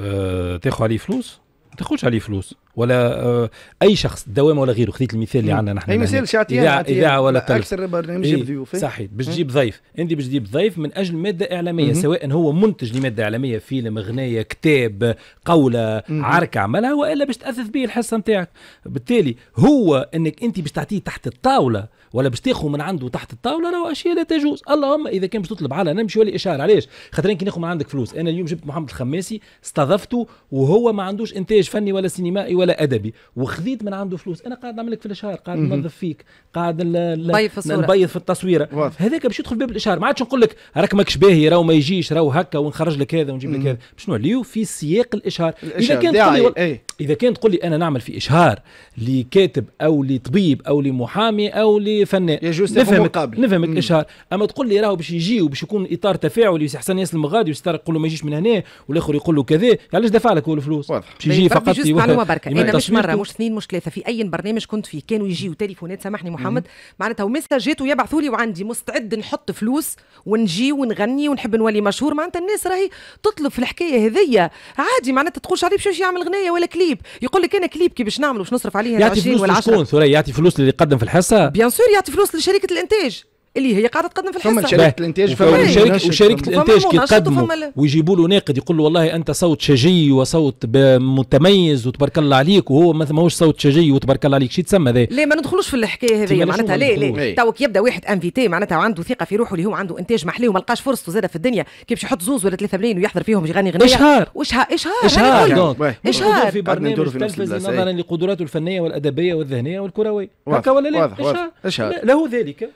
آه تاخذ عليه فلوس ما تاخذش عليه فلوس ولا آه اي شخص دوامه ولا غيره. خذيت المثال اللي عندنا نحن. اي مثال شعتيه اذاعه ولا تلفزيون اكثر برنامج إيه ضيوف صحيح باش تجيب ضيف. انت باش تجيب ضيف من اجل ماده اعلاميه مم. سواء هو منتج لماده اعلاميه فيلم اغنيه كتاب قوله عركه عملها والا باش تاثث به الحصه نتاعك. بالتالي هو انك انت باش تعطيه تحت الطاوله ولا باش تاخذ من عنده تحت الطاوله راهو اشياء لا تجوز. اللهم اذا كان باش تطلب على نمشي ولا اشاره. علاش؟ خاطر كي ناخذ من عندك فلوس. انا اليوم جبت محمد الخماسي استضفته وهو ما عندوش انتاج فني ولا سينمائي ولا ادبي وخذيت من عنده فلوس. انا قاعد نعمل لك في الاشهار قاعد ننظف فيك قاعد نبيض في التصويره. هذاك باش يدخل باب الاشهار. ما عادش نقول لك راك ماكش باهي راهو ما يجيش راهو هكا ونخرج لك هذا ونجيب لك هذا. شنو اللي في سياق الاشهار, الاشهار. اذا كان إذا كان تقول لي أنا نعمل في إشهار لكاتب أو لطبيب أو لمحامي أو لفنان يجوز مقابل نفهمك إشهار، أما تقول لي راهو باش يجي وباش يكون إطار تفاعلي ويحسن يسلم غادي ويستار يقول له ما يجيش من هنا والآخر يقول له كذا، علاش دفع لك هو الفلوس؟ واضح باش يجي فقط في معلومة بركة. أنا مش مرة مش اثنين مش ثلاثة في أي برنامج كنت فيه كانوا يجيوا تليفونات سامحني محمد معناتها ومساجات ويبعثوا لي وعندي مستعد نحط فلوس ونجي ونغني ونحب نولي مشهور. معناتها الناس راهي تطلب في الحكاية هذيا عادي، معناتها تقولش عليه باش يعمل غناية ولا كليب، يقول لك انا كليب كي باش نعمله باش نصرف عليه عشرين ولا عشرة. ثريا يعطي فلوس للي يقدم في الحصه، بيان سور يعطي فلوس لشركه الانتاج اللي هي قاعده تقدم في الحصه، ثم شركه الانتاج وشركه وشركه الانتاج كي تقدموا ويجيبوا له ناقد يقول له والله انت صوت شجي وصوت متميز وتبارك الله عليك، وهو ماهوش صوت شجي وتبارك الله عليك، شي تسمى ذا؟ لا ما ندخلوش في الحكايه هذه معناتها. لا لا توك يبدا واحد انفيتي معناتها وعنده ثقه في روحه اللي هو عنده انتاج محلي وما لقاش فرصته زاده في الدنيا كي باش يحط زوز ولا ثلاثة ملايين ويحضر فيهم يغني غنيه. اشهار اشهار اشهار اشهار في برنامج تلفزيوني نظرا لقدراته الفنيه والادبيه والذهنيه والكرويه، هكا ولا لا؟ اشهار له ذلك.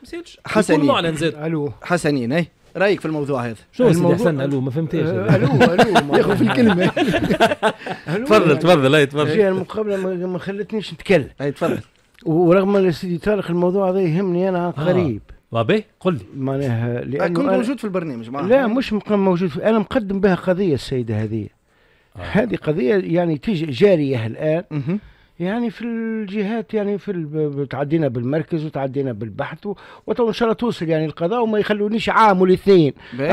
حسنين حسنين اي رايك في الموضوع هذا؟ شو سيدي حسن؟ الو ما فهمتش. الو الو ياخذ في الكلمه. تفضل تفضل اي تفضل. جاء المقابله ما خلتنيش نتكلم. اي تفضل. ورغم ان سيدي طارق الموضوع هذا يهمني انا قريب. بابي قل لي. معناها لانه كنت موجود في البرنامج معاه. لا مش موجود، انا مقدم بها قضيه السيده هذه. هذه قضيه يعني تيجي جاريه الان. يعني في الجهات يعني في تعدينا بالمركز وتعدينا بالبحث وتو ان شاء الله توصل يعني القضاء وما يخلونيش عام والاثنين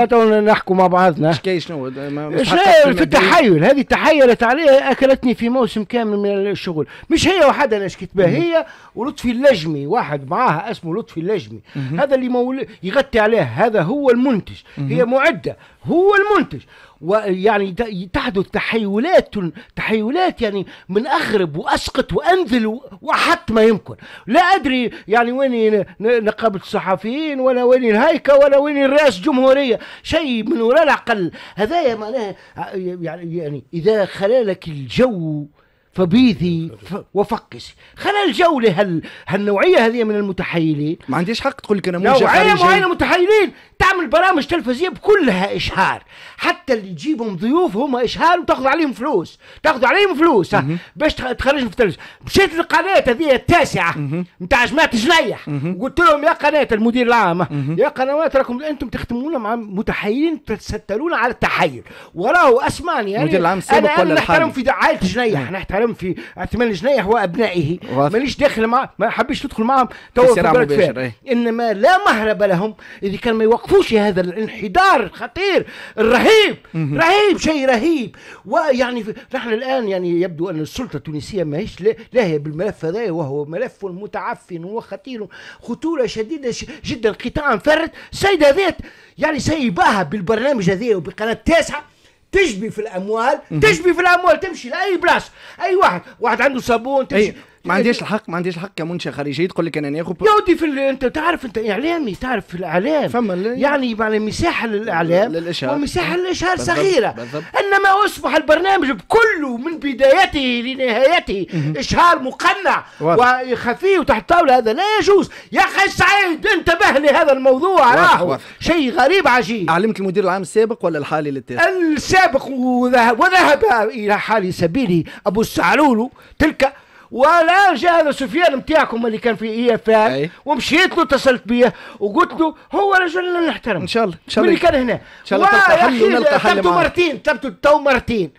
تو نحكوا مع بعضنا. شكاية شنو؟ في التحايل هذه تحايلت عليها اكلتني في موسم كامل من الشغل، مش هي وحدها انا شكيت بها، هي ولطفي اللجمي واحد معاها اسمه لطفي اللجمي، هذا اللي مول يغطي عليه، هذا هو المنتج، هي معده هو المنتج، ويعني تحدث تحيلات تحيلات يعني من اغرب واسقط وانذل واحط ما يمكن. لا ادري يعني وين نقابه الصحفيين ولا وين الهيكه ولا وين الرئاسه الجمهوريه، شيء من وراء العقل هذايا معناها يعني, يعني اذا خلالك الجو فبيذي وفقسي، خلال الجو لهال هالنوعيه هذه من المتحيلين. ما عنديش حق تقول لك انا موجه خارجيه، نوعيه معينه متحيلين تعمل برامج تلفزيونيه بكلها اشهار، حتى اللي يجيبهم ضيوف هم اشهار وتاخذ عليهم فلوس، تاخذ عليهم فلوس باش تخرجهم في التلفزيون. مشيت للقناه هذه التاسعه نتاع جماعه جنيح وقلت لهم يا قناه المدير العام يا قنوات راكم انتم تخدمونا مع متحيلين تستلون على التحيل، وراه اسمعني يعني المدير العام السابق ولا نحترم في عائله جنيح، نحترم في عثمان الجنيح وابنائه، ماليش داخل معاه، ما حبيتش ندخل معاهم تو إيه. انما لا مهرب لهم اذا كان ما يوقفوش هذا الانحدار الخطير الرهيب مم. رهيب شيء رهيب. ويعني نحن الان يعني يبدو ان السلطه التونسيه ماهيش لاهيه بالملف هذا، وهو ملف متعفن وخطير خطوره شديده جدا، قطاع فرد. السيده هذه يعني سيباها بالبرنامج هذا وبقناه التاسعه تجبي في الاموال، تجبي في الاموال، تمشي لاي بلاصه، اي واحد واحد عنده صابون تمشي. ما عنديش الحق ما عنديش الحق كمنشأ خارجي تقول لك انا ناخذ يا ودي في ال... انت تعرف انت اعلامي، تعرف في الاعلام فما ال... يعني معناها مساحه للاعلام للاشهار ومساحه للاشهار صغيره بالضبط. انما اصبح البرنامج بكله من بدايته لنهايته اشهار مقنع وخفي وتحت طاوله، هذا لا يجوز. يا اخي سعيد انتبه لهذا الموضوع، راهو شيء غريب عجيب. علمت المدير العام السابق ولا الحالي للتاسع؟ السابق وذهب وذهب الى حال سبيله ابو السعلول تلك، ولا جاء هذا سفيان نتاعكم اللي كان في اي اف ام، ومشيت له اتصلت بيه وقلت له هو رجل نحترم ان شاء الله ان شاء الله اللي كان هنا، ان شاء الله تلقى حل ونلقى حل. تبتو مرتين تبتو تو مرتين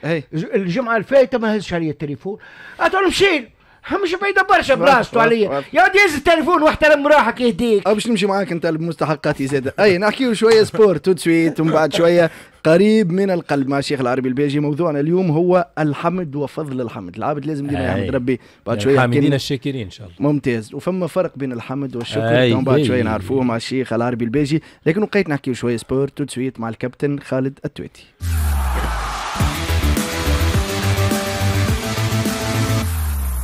الجمعه الفايته ما هزش عليا التليفون، اتقول مشي مش بعيده برشا براسته عليا، يا ودي هز التليفون واحترم روحك يهديك. باش نمشي معاك انت بمستحقاتي زاده. اي نحكيو شويه سبورت وتسويت ومن بعد شويه قريب من القلب مع الشيخ العربي الباجي. موضوعنا اليوم هو الحمد وفضل الحمد، العبد لازم ديما يحمد ربي بعد شويه الحامدين الشاكرين ان شاء الله. ممتاز، وفما فرق بين الحمد والشكر بعد شويه نعرفوه مع الشيخ العربي الباجي، لكن وقيت نحكيو شويه سبورت وتسويت مع الكابتن خالد التواتي.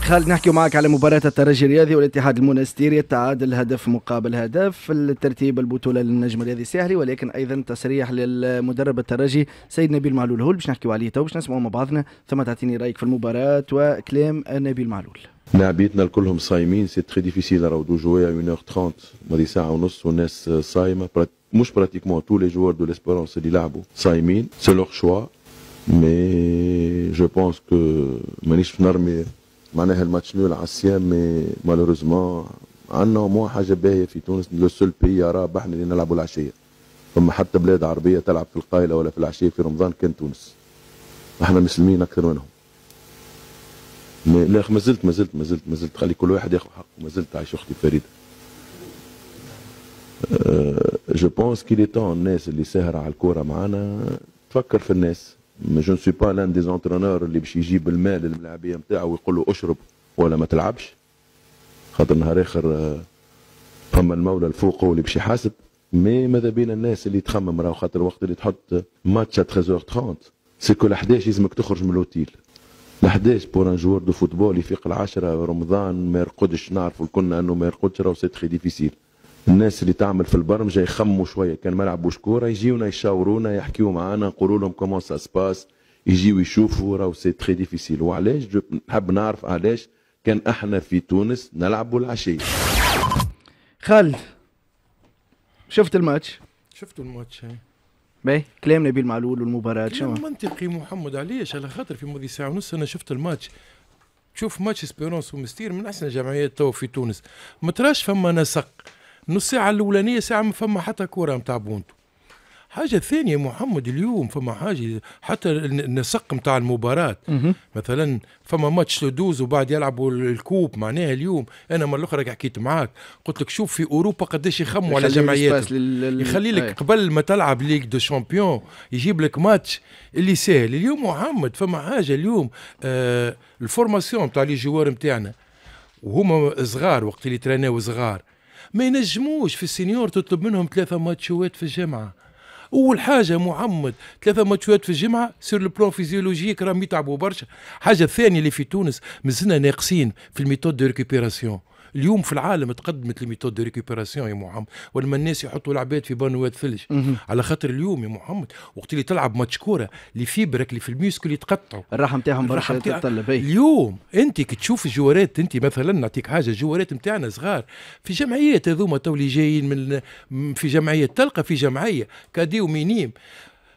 خالد نحكي معك على مباراة الترجي الرياضي والاتحاد المونستيري، تعادل هدف مقابل هدف، الترتيب البطولة للنجم الرياضي الساحلي، ولكن أيضا تصريح للمدرب الترجي سيد نبيل معلول، هو اللي باش نحكيو عليه تو باش نسمعوا مع بعضنا، ثم تعطيني رأيك في المباراة وكلام نبيل معلول. لاعبيتنا الكلهم صايمين، سي تري ديفيسيل راهو دو جوايا واحد وثلاثين ماضي ساعة ونص والناس صايمة، مش براتيكمون تو لي جوار دو ليسبيرونس اللي لعبوا صايمين، سي لوغ شوا مي جو بونس كو مانيش نرمي معناها الماتش الاول على السيام، مي مالوريزمون عندنا مو حاجه باهيه في تونس، لو سول بي رابح اللي نلعبوا العشيه. فما حتى بلاد عربيه تلعب في القايله ولا في العشيه في رمضان كان تونس. احنا مسلمين اكثر منهم. لا ما زلت ما زلت ما زلت ما زلت خلي كل واحد ياخذ حقه، ما زلت عايش اختي فريده. جو بونس كي لي تون الناس اللي ساهره على الكوره معانا تفكر في الناس. جو نسوي با لان دي زونترونور اللي باش يجيب المال للملاعبيه نتاعه ويقول له اشرب ولا ما تلعبش، خاطر نهار اخر فما المولى الفوق هو اللي باش يحاسب. مي ماذا بين الناس اللي تخمم، راهو خاطر الوقت اللي تحط ماتش تلتاش ساعة وثلاثين سكو الحداش لازمك تخرج من الاوتيل. الحداش بور ان جوار دو فوتبول يفيق العشرة رمضان ما يرقدش، نعرفوا الكلنا انه ما يرقدش راهو سي تخي ديفيسيل. الناس اللي تعمل في البرمجه يخموا شويه، كان ما يلعبوش كوره يجيونا يشاورونا يحكيوا معانا نقولوا لهم كومون سا سباس، يجيو يشوفوا راهو سي تخي ديفيسيل. وعلاش نحب نعرف علاش كان احنا في تونس نلعبوا العشيه. خالد شفت الماتش؟ شفت الماتش هاي. باهي كلام نبيل معلول والمباراة شنو؟ منطقي محمد، علاش؟ على خاطر في ماضي ساعة ونص أنا شفت الماتش. تشوف ماتش اسبيرونس ومستير من أحسن الجمعيات تو في تونس، ما تراش فما نسق. نص ساعة الأولانية ساعة ما فما حتى كورة نتاع بونتو. حاجة ثانية محمد، اليوم فما حاجة حتى النسق نتاع المباراة. مثلا فما ماتش لدوز وبعد يلعبوا الكوب، معناها اليوم أنا مرة الأخرى حكيت معاك قلت لك شوف في أوروبا قداش يخموا على جمعيات، لل... يخلي لك قبل ما تلعب ليغ دو شامبيون يجيب لك ماتش اللي ساهل. اليوم محمد فما حاجة اليوم آه الفورماسيون نتاع لي جوار نتاعنا وهما صغار وقت اللي تريناو صغار ما ينجموش في السينيور تطلب منهم ثلاثة ماتشوات في الجامعة. أول حاجة محمد ثلاثة ماتشات في الجمعة سير لو بلون فيزيولوجيك راهم يتعبوا برشا. حاجة الثانية اللي في تونس مازلنا ناقصين في الميثود دو ريكوبيراسيون. اليوم في العالم تقدمت الميثود دو ريكوبيراسيون يا محمد، ولما الناس يحطوا العباد في بانوات ثلج على خاطر اليوم يا محمد وقت اللي تلعب ماتش كورة اللي فيبرك اللي في الميسكل يتقطعوا الراحة نتاعهم برشا تتطلب. اليوم أنت كي تشوف الجوارات، أنت مثلا نعطيك حاجة الجوارات نتاعنا صغار في جمعيات هذوما تو اللي جايين من في جمعية، تلقى في جمعية كادي ومينيم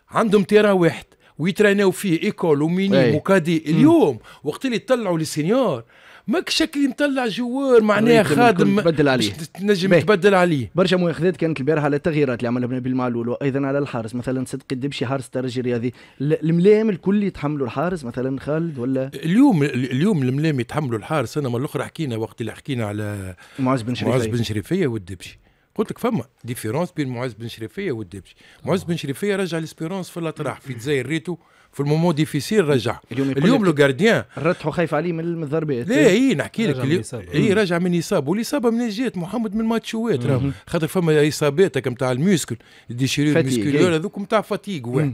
عندهم تيرا واحد ويتريناو فيه ايكول ومينيم وكادي. اليوم وقت اللي يطلعوا للسينيور ماك شكلي مطلع جوار معناها خادم تبدل عليه، تنجم تبدل عليه برشا مؤاخذات كانت البارحه على التغييرات اللي عملها بنبيل معلول وايضا على الحارس. مثلا صدقي الدبشي حارس الترجي الرياضي، الملام الكل يتحملوا الحارس مثلا خالد ولا؟ اليوم اليوم الملام يتحملوا الحارس. انا من الاخر حكينا وقت اللي حكينا على معز بن شريفية، معز بن شريفية والدبشي قلت لك فما ديفيرونس بين معز بن شريفية والدبشي. معز بن شريفية رجع الاسبيرونس في الاطراح في تزاير ريتو في المومون ديفيسيل رجع. اليوم, اليوم لو غارديان رتحوا خايف عليه من الضربات. لا اي نحكي لك اي رجع من اصابه، والاصابه من جات محمد من ماتشوات راهو خاطر فما اصابات هكا نتاع الميسكل ديشيرير ميسكوليور هذوك نتاع فاتيك واحد.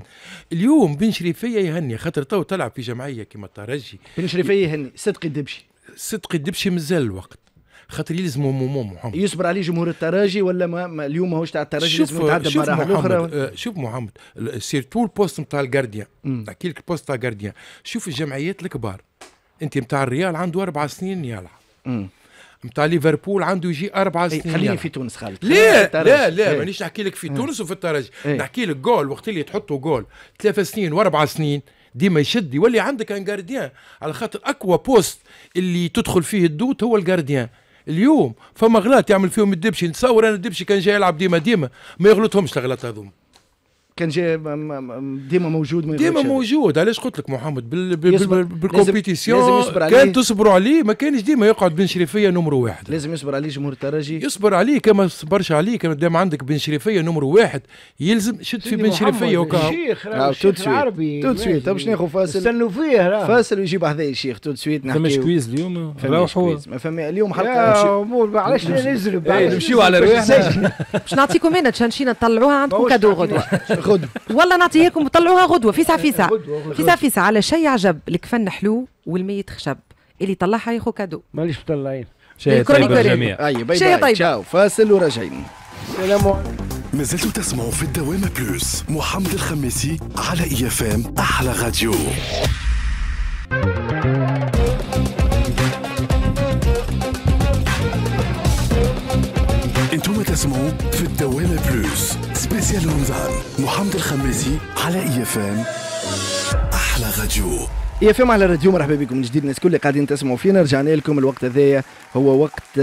اليوم بن شريفية يهني خاطر تو تلعب في جمعيه كيما الترجي. بن شريفية يهني، صدقي الدبشي صدقي الدبشي مازال الوقت خاطر يلزموا مومو محمد يصبر عليه جمهور الترجي ولا ما, ما اليوم ماهوش تاع الترجي لازم يتعدى مراحل اخرى. شوف محمد سيرتو البوست نتاع الجارديان، نحكي لك البوست نتاع الجارديان. شوف الجمعيات الكبار انت نتاع الريال عنده اربع سنين يلعب، نتاع ليفربول عنده يجي اربع سنين. خليني في تونس خالد. لا لا لا مانيش نحكي لك في تونس وفي الترجي، نحكي لك جول وقت اللي تحطوا جول ثلاث سنين واربع سنين ديما يشد يولي عندك ان جارديان على خاطر اقوى بوست اللي تدخل فيه الدوت هو الجارديان. اليوم فما غلط يعمل فيهم الدبشي، نتصور انا الدبشي كان جاي يلعب ديما ديما ما يغلطهمش الغلط هذوما، كان جاي ديما موجود ما ديما موجود. علاش قلت لك محمد بالكومبيتيسيون كان تصبروا عليه، ما كانش ديما يقعد بن شريفية نمرو واحد. لازم يصبر عليه جمهور الترجي، يصبر عليه كما صبرش عليه. كما دام عندك بن شريفية نمرو واحد يلزم شد في بن شريفية وكاو شيخ العربي تو سويت. باش ناخذ فاصل استنوا فيه فاصل ويجيب حذايا الشيخ تو سويت. نحكي فماش كويز اليوم، روحوا ما فما اليوم حلقه علاش نزلوا نمشيو على روحنا. باش نعطيكم انا تشانشينا تطلعوها عندكم كادو غدوه غدوة والله نعطيكم طلعوها غدوة في ساعة في ساعة في ساعة في ساعة على شيء عجب. الكفن حلو والميت خشب، اللي طلعها ياخو كادو. ماليش مطلعين شيء طيب الجميع. أي باي شيء طيب. تشاو فاصل وراجعين. السلام عليكم. ما زلتوا تسمعوا في الدوامة بلوس محمد الخماسي على اي اف ام أحلى راديو. انتم تسمعوا في الدوامة بلوس سبيسيال رمضان محمد الخماسي على اي اف ام. على راديو اي اف ام على راديو. مرحبا بكم من جديد الناس الكل اللي قاعدين تسمعوا فينا. رجعنا لكم. الوقت هذايا هو وقت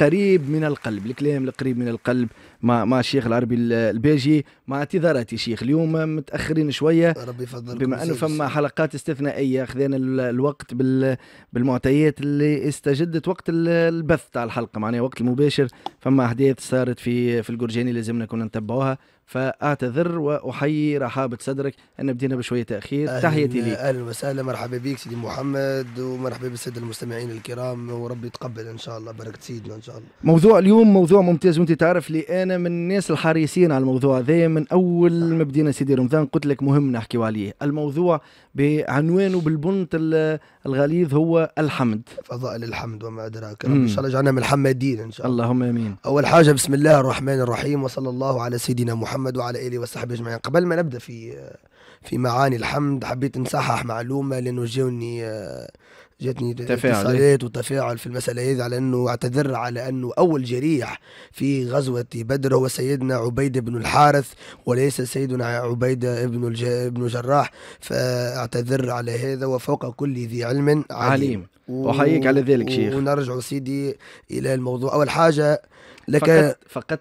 قريب من القلب، الكلام القريب من القلب مع مع الشيخ العربي الباجي. مع اعتذاراتي شيخ اليوم متاخرين شويه ربي يفضلكم، بما انه فما حلقات استثنائيه خذينا الوقت بالمعطيات اللي استجدت وقت البث تاع الحلقه، معناها وقت المباشر فما احداث صارت في في الجرجاني لازمنا كنا نتبعوها، فاعتذر واحيي رحابه صدرك ان بدينا بشويه تاخير. تحياتي ليك. اهلا وسهلا، مرحبا بك سيدي محمد ومرحبا بالساده المستمعين الكرام، وربي يتقبل ان شاء الله بركه سيدنا ان شاء الله. موضوع اليوم موضوع ممتاز، وانت تعرف لي انا من الناس الحريصين على الموضوع هذا من اول ما بدينا سيدي رمضان، قلت لك مهم نحكيو عليه. الموضوع بعنوانه بالبنط الغليظ هو الحمد، فضائل الحمد وما ادراك، ان شاء الله جعلنا من الحمادين ان شاء الله. اللهم امين. اول حاجه بسم الله الرحمن الرحيم، وصلى الله على سيدنا محمد وعلى آله وصحبه أجمعين. قبل ما نبدأ في في معاني الحمد حبيت نصحح معلومة، لأنه جوني جاتني اتصالات وتفاعل في المسألة هذه، على أنه اعتذر على أنه أول جريح في غزوة بدر هو سيدنا عبيدة بن الحارث وليس سيدنا عبيدة بن ابن جراح، فاعتذر على هذا. وفوق كل ذي علم عليم. أحييك على ذلك شيخ. ونرجع سيدي إلى الموضوع. أول حاجة لك فقط, فقط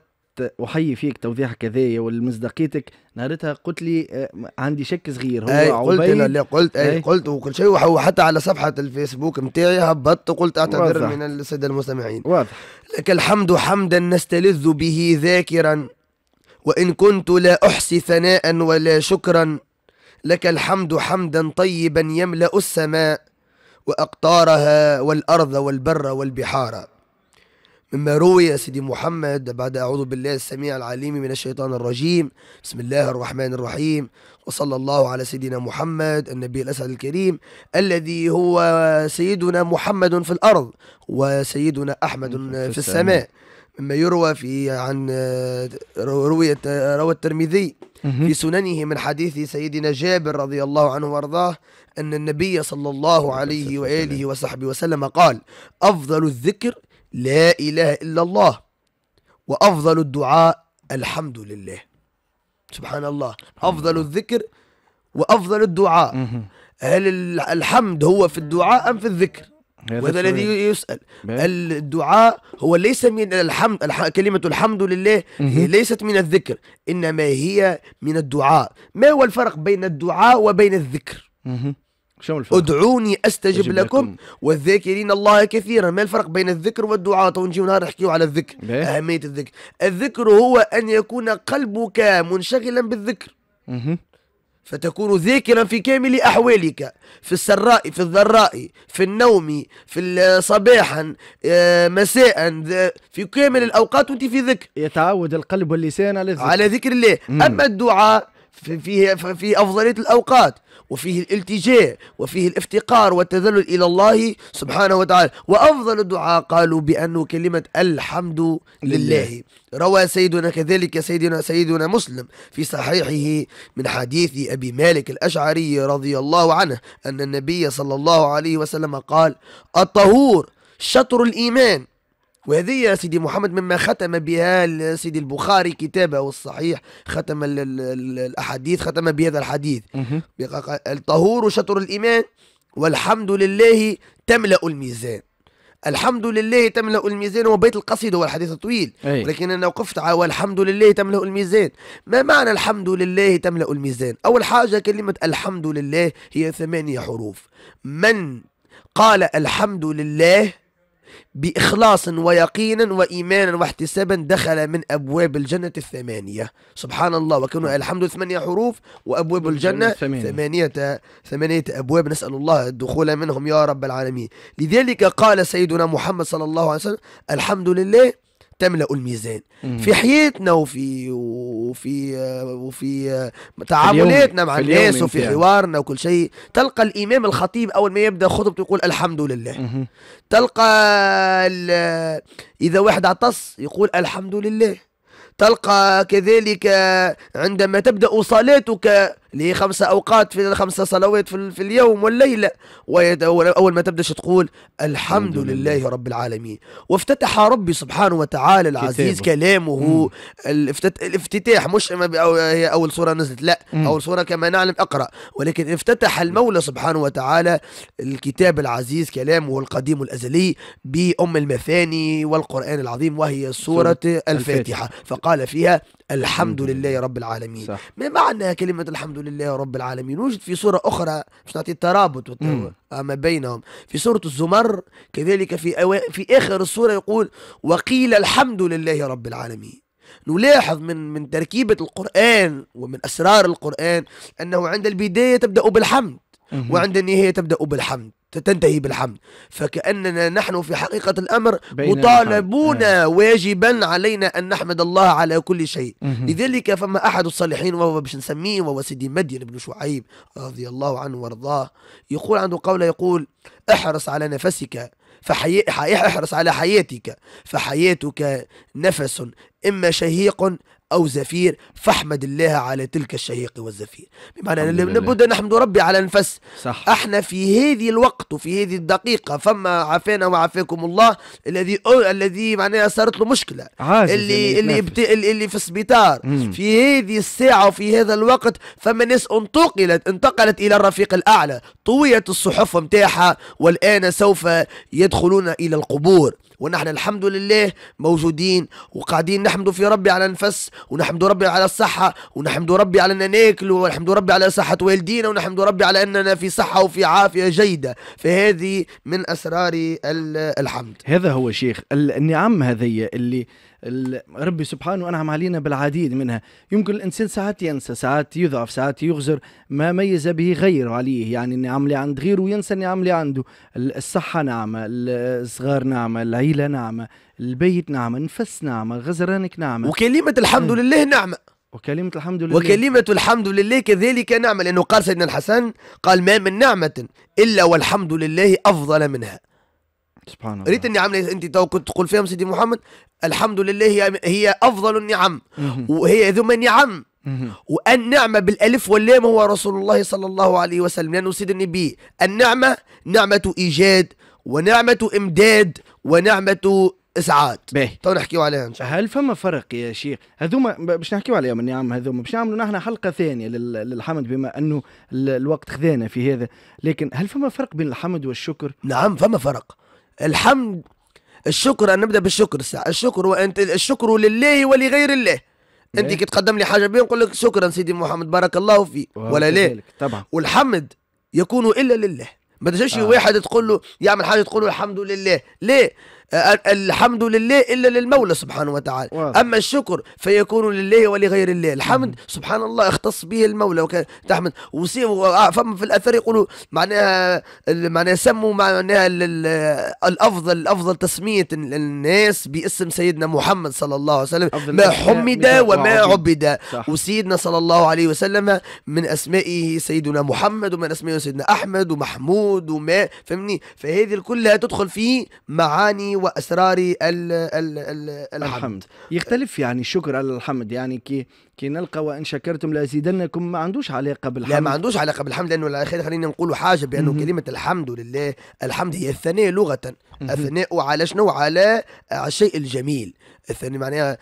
أحيي فيك توضيح كذايا والمصداقيتك. نهارتها قلت لي عندي شك صغير، هو أي عبيد قلت أنا اللي قلت أي, أي قلت وكل شيء، وهو حتى على صفحة الفيسبوك متاعي هبطت وقلت أعتذر من السادة المستمعين. واضح. لك الحمد حمدا نستلذ به ذاكرا، وإن كنت لا أحصي ثناء ولا شكرا، لك الحمد حمدا طيبا يملأ السماء وأقطارها والأرض والبر والبحار. مما روي يا سيدي محمد بعد أعوذ بالله السميع العليم من الشيطان الرجيم، بسم الله الرحمن الرحيم، وصلى الله على سيدنا محمد النبي الأسعد الكريم الذي هو سيدنا محمد في الأرض وسيدنا أحمد في السماء. مما يروى في عن روية روى الترمذي في سننه من حديث سيدنا جابر رضي الله عنه وارضاه أن النبي صلى الله عليه وآله وصحبه وسلم قال: أفضل الذكر لا إله إلا الله، وأفضل الدعاء الحمد لله. سبحان الله، أفضل الذكر وأفضل الدعاء. هل الحمد هو في الدعاء أم في الذكر؟ وهذا الذي يسأل. الدعاء هو ليس من الحمد، كلمة الحمد لله هي ليست من الذكر إنما هي من الدعاء. ما هو الفرق بين الدعاء وبين الذكر؟ ادعوني استجب لكم, لكم والذاكرين الله كثيرا. ما الفرق بين الذكر والدعاء؟ ونجيو نهار نحكيو على الذكر، اهميه الذكر. الذكر هو ان يكون قلبك منشغلا بالذكر فتكون ذاكرا في كامل احوالك، في السراء في الضراء، في النوم، في صباحا مساء، في كامل الاوقات وانت في ذكر. يتعود القلب واللسان على الذكر، على ذكر الله. اما الدعاء فيه في أفضلية الأوقات، وفيه الالتجاء، وفيه الافتقار والتذلل إلى الله سبحانه وتعالى. وأفضل الدعاء قالوا بأنه كلمة الحمد لله. روى سيدنا كذلك سيدنا سيدنا مسلم في صحيحه من حديث أبي مالك الأشعري رضي الله عنه أن النبي صلى الله عليه وسلم قال: الطهور شطر الإيمان. وهذه يا سيدي محمد مما ختم بها سيدي البخاري كتابه والصحيح، ختم الأحاديث ختم بهذا الحديث: الطهور شطر الإيمان والحمد لله تملأ الميزان. الحمد لله تملأ الميزان وبيت القصيدة والحديث الطويل، ولكن أنا وقفت على والحمد لله تملأ الميزان. ما معنى الحمد لله تملأ الميزان؟ أول حاجة كلمة الحمد لله هي ثمانية حروف. من قال الحمد لله بإخلاص ويقينا وإيمانا واحتسابا دخل من أبواب الجنة الثمانية. سبحان الله. وكانوا الحمد ثمانية حروف وأبواب الجنة ثمانية ثمانية أبواب، نسأل الله الدخول منهم يا رب العالمين. لذلك قال سيدنا محمد صلى الله عليه وسلم: الحمد لله تملأ الميزان. في حياتنا وفي وفي وفي تعاملاتنا مع الناس وفي حوارنا وكل شيء، تلقى الإمام الخطيب أول ما يبدأ خطبته يقول الحمد لله. تلقى إذا واحد عطس يقول الحمد لله. تلقى كذلك عندما تبدأ صلاتك اللي هي خمسة أوقات في الخمسة صلوات في اليوم والليلة. وأول ما تبدأش تقول الحمد لله رب العالمين. وافتتح ربي سبحانه وتعالى العزيز كلامه الافتت... الافتتاح مش أو... هي أول صورة نزلت، لا مم. أول صورة كما نعلم أقرأ، ولكن افتتح المولى سبحانه وتعالى الكتاب العزيز كلامه القديم الأزلي بأم المثاني والقرآن العظيم، وهي سورة الفاتحة، فقال فيها الحمد لله رب العالمين. صح. ما معنى كلمة الحمد لله رب العالمين؟ وجد في سورة أخرى باش نعطي الترابط ما بينهم في سورة الزمر، كذلك في أو... في آخر السورة يقول وقيل الحمد لله رب العالمين. نلاحظ من من تركيبة القرآن ومن أسرار القرآن أنه عند البداية تبدأ بالحمد وعند النهاية تبدأ بالحمد، تنتهي بالحمد، فكأننا نحن في حقيقة الأمر مطالبون، واجبا علينا أن نحمد الله على كل شيء. لذلك فما أحد الصالحين وهو باش نسميه وهو سيدي مدين بن شعيب رضي الله عنه وارضاه، يقول عنده قولة يقول احرص على نفسك فحي... احرص على حياتك فحياتك نفس إما شهيق أو زفير فاحمد الله على تلك الشهيق والزفير. بمعنى لابد نحمد ربي على نفس. صح. احنا في هذه الوقت وفي هذه الدقيقة فما عافانا وعافاكم الله الذي الذي معناها صارت له مشكلة، اللي اللي, بت... اللي في السبيطار في هذه الساعة وفي هذا الوقت، فما ناس انتقلت انتقلت إلى الرفيق الأعلى، طويت الصحف متاحة والآن سوف يدخلون إلى القبور، ونحن الحمد لله موجودين وقاعدين نحمد في ربي على نفس، ونحمد ربي على الصحة، ونحمد ربي على أننا ناكل، ونحمد ربي على صحة والدينا، ونحمد ربي على أننا في صحة وفي عافية جيدة. فهذه من أسرار الحمد. هذا هو شيخ النعم هذه اللي ربي سبحانه أنعم علينا بالعديد منها. يمكن الإنسان ساعات ينسى، ساعات يضعف، ساعات يغزر ما ميز به غيره عليه، يعني النعم اللي عند غيره ينسى النعم اللي عنده. الصحة نعمة، الصغار نعمة، العيلة نعمة، البيت نعمة، نفس نعمة، غزرانك نعمة، وكلمة الحمد لله نعمة، وكلمة الحمد لله وكلمة الحمد لله كذلك نعمة، لأنه قال سيدنا الحسن قال ما من نعمة إلا والحمد لله أفضل منها. سبحان الله. ريت النعم اللي انت تو كنت تقول فيهم سيدي محمد الحمد لله هي هي افضل النعم، وهي ذم نعم، والنعمه بالالف واللام هو رسول الله صلى الله عليه وسلم، لانه سيد النبي. النعمه نعمه ايجاد ونعمه امداد ونعمه اسعاد. تو نحكيو عليها ان شاء الله. هل فما فرق يا شيخ؟ هذوما باش نحكيو عليهم النعم هذوما، باش نعملوا نحن حلقه ثانيه للحمد بما انه الوقت خذانا في هذا، لكن هل فما فرق بين الحمد والشكر؟ نعم فما فرق. الحمد الشكر، أنا نبدأ بالشكر. الشكر وأنت الشكر لله ولغير الله. أنت كي تقدم لي حاجة بيه نقول لك شكرا سيدي محمد بارك الله فيك، ولا ليه؟ طبعا. والحمد يكون إلا لله. ما تجيش آه. واحد تقول له يعمل حاجة تقول له الحمد لله، ليه؟ الحمد لله إلا للمولى سبحانه وتعالى. واضح. أما الشكر فيكون لله ولغير الله. الحمد مم. سبحان الله اختص به المولى وكان تحمد. فما في الأثر يقولوا معناها معناها سموا معناها الأفضل الأفضل تسمية الناس باسم سيدنا محمد صلى الله عليه وسلم، ما حمد وما عبد. وسيدنا صلى الله عليه وسلم من أسمائه سيدنا محمد، ومن أسمائه سيدنا أحمد ومحمود وما فهمني. فهذه كلها تدخل في معاني وأسرار ال ال ال الحمد. الحمد يختلف يعني الشكر على الحمد، يعني كي كي نلقى وإن شكرتم لأزيدنكم ما عندوش علاقة بالحمد. لا ما عندوش علاقة بالحمد، لأنه على خير خلينا نقولوا حاجة بأنه كلمة الحمد لله، الحمد هي الثناء لغة، الثناء على شنو؟ على الشيء الجميل. الثاني معناها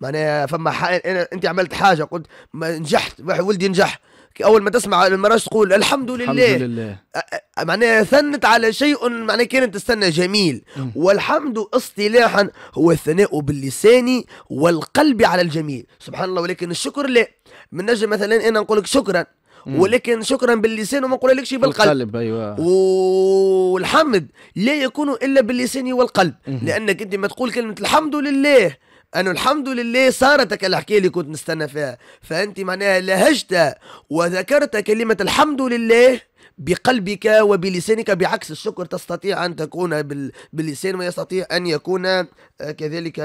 معناها فما أنت عملت حاجة، قلت نجحت، ولدي نجح، أول ما تسمع المراش تقول الحمد لله، الحمد لله. معناها ثنت على شيء معناها كانت تستنى جميل. مم. والحمد اصطلاحا هو الثناء باللسان والقلب على الجميل سبحان الله. ولكن الشكر لا، من نجم مثلا أنا نقول لك شكرا، ولكن شكرا باللسان وما نقول لك شيء بالقلب. أيوة. والحمد لا يكون إلا باللسان والقلب. مم. لأنك أنت ما تقول كلمة الحمد لله أنه الحمد لله صارتك الحكاية اللي كنت نستنى فيها، فأنت معناها لهجت وذكرت كلمة الحمد لله بقلبك وبلسانك، بعكس الشكر تستطيع أن تكون باللسان ويستطيع أن يكون كذلك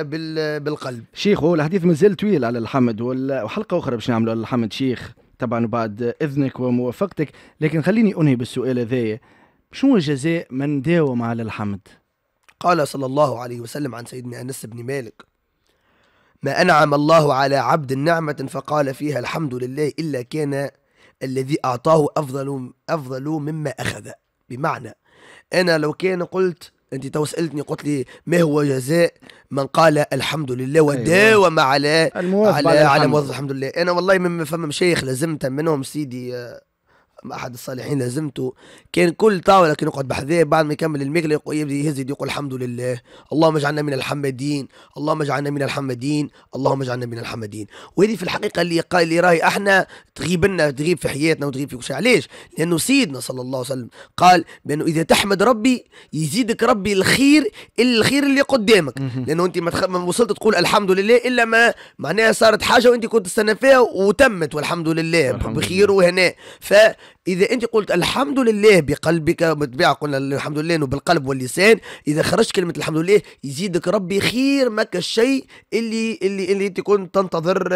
بالقلب. شيخ هو الحديث مازال طويل على الحمد، وحلقة أخرى باش نعملوا على الحمد شيخ طبعا بعد إذنك وموافقتك، لكن خليني أنهي بالسؤال هذايا، شنو جزاء من داوم على الحمد؟ قال صلى الله عليه وسلم عن سيدنا أنس بن مالك ما أنعم الله على عبد نعمة فقال فيها الحمد لله إلا كان الذي أعطاه أفضل أفضل مما أخذ. بمعنى أنا لو كان قلت، أنت تو سألتني قلت لي ما هو جزاء من قال الحمد لله وداوم على على على موظف الحمد لله. أنا والله من فم مشايخ لازمت منهم سيدي أحد الصالحين لازمته، كان كل طاولة كان يقعد بحذاه بعد ما يكمل المغلق يبدأ يهز يقول الحمد لله، اللهم اجعلنا من الحمدين، اللهم اجعلنا من الحمدين، اللهم اجعلنا من الحمدين. وهذه في الحقيقة اللي قال لي راهي احنا تغيب لنا، تغيب في حياتنا وتغيب في كل شيء. علاش؟ لأنه سيدنا صلى الله عليه وسلم قال بأنه إذا تحمد ربي يزيدك ربي الخير إلا الخير اللي قدامك، لأنه أنت ما, تخ... ما وصلت تقول الحمد لله إلا ما معناها صارت حاجة وأنت كنت تستنى فيها وتمت والحمد لله بخير وهناء. ف إذا أنت قلت الحمد لله بقلبك، بالطبيعة قلنا الحمد لله إنه بالقلب واللسان، إذا خرجت كلمة الحمد لله يزيدك ربي خير ماك الشيء اللي اللي اللي أنت كنت تنتظر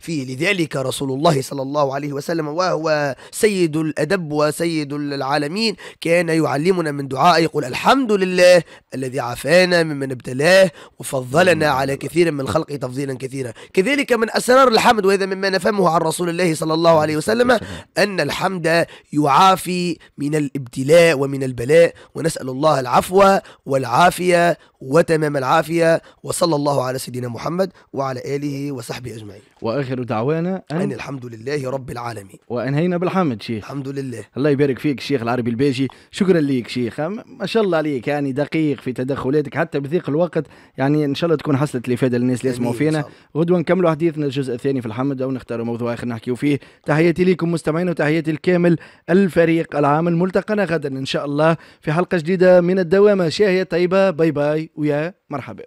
فيه. لذلك رسول الله صلى الله عليه وسلم وهو سيد الأدب وسيد العالمين كان يعلمنا من دعاء يقول الحمد لله الذي عافانا ممن ابتلاه وفضلنا على كثير من الخلق تفضيلا كثيرا. كذلك من أسرار الحمد، وهذا مما نفهمه عن رسول الله صلى الله عليه وسلم، أن الحمد يعافي من الابتلاء ومن البلاء، ونسأل الله العفو والعافية وتمام العافية. وصلى الله على سيدنا محمد وعلى آله وصحبه أجمعين، وآخر دعوانا أن, أن الحمد لله رب العالمين، وأنهينا بالحمد. شيخ الحمد لله، الله يبارك فيك الشيخ العربي الباجي، شكرا ليك شيخ، ما شاء الله عليك، يعني دقيق في تدخلاتك حتى بضيق الوقت، يعني إن شاء الله تكون حصلت الإفادة للناس اللي يسمعوا فينا. غدوة نكملوا حديثنا الجزء الثاني في الحمد أو نختاروا موضوع آخر نحكيوا فيه. تحياتي لكم مستمعين وتحياتي كامل الفريق العامل. ملتقنا غدا إن شاء الله في حلقة جديدة من الدوامة. شاهية طيبة، باي باي ويا مرحبا.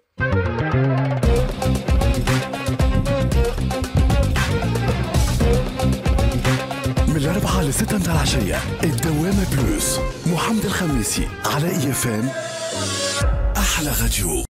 من الأربعة لستة متاع العشية الدوامة بلوس، محمد الخماسي على اي اف ام، أحلى راديو.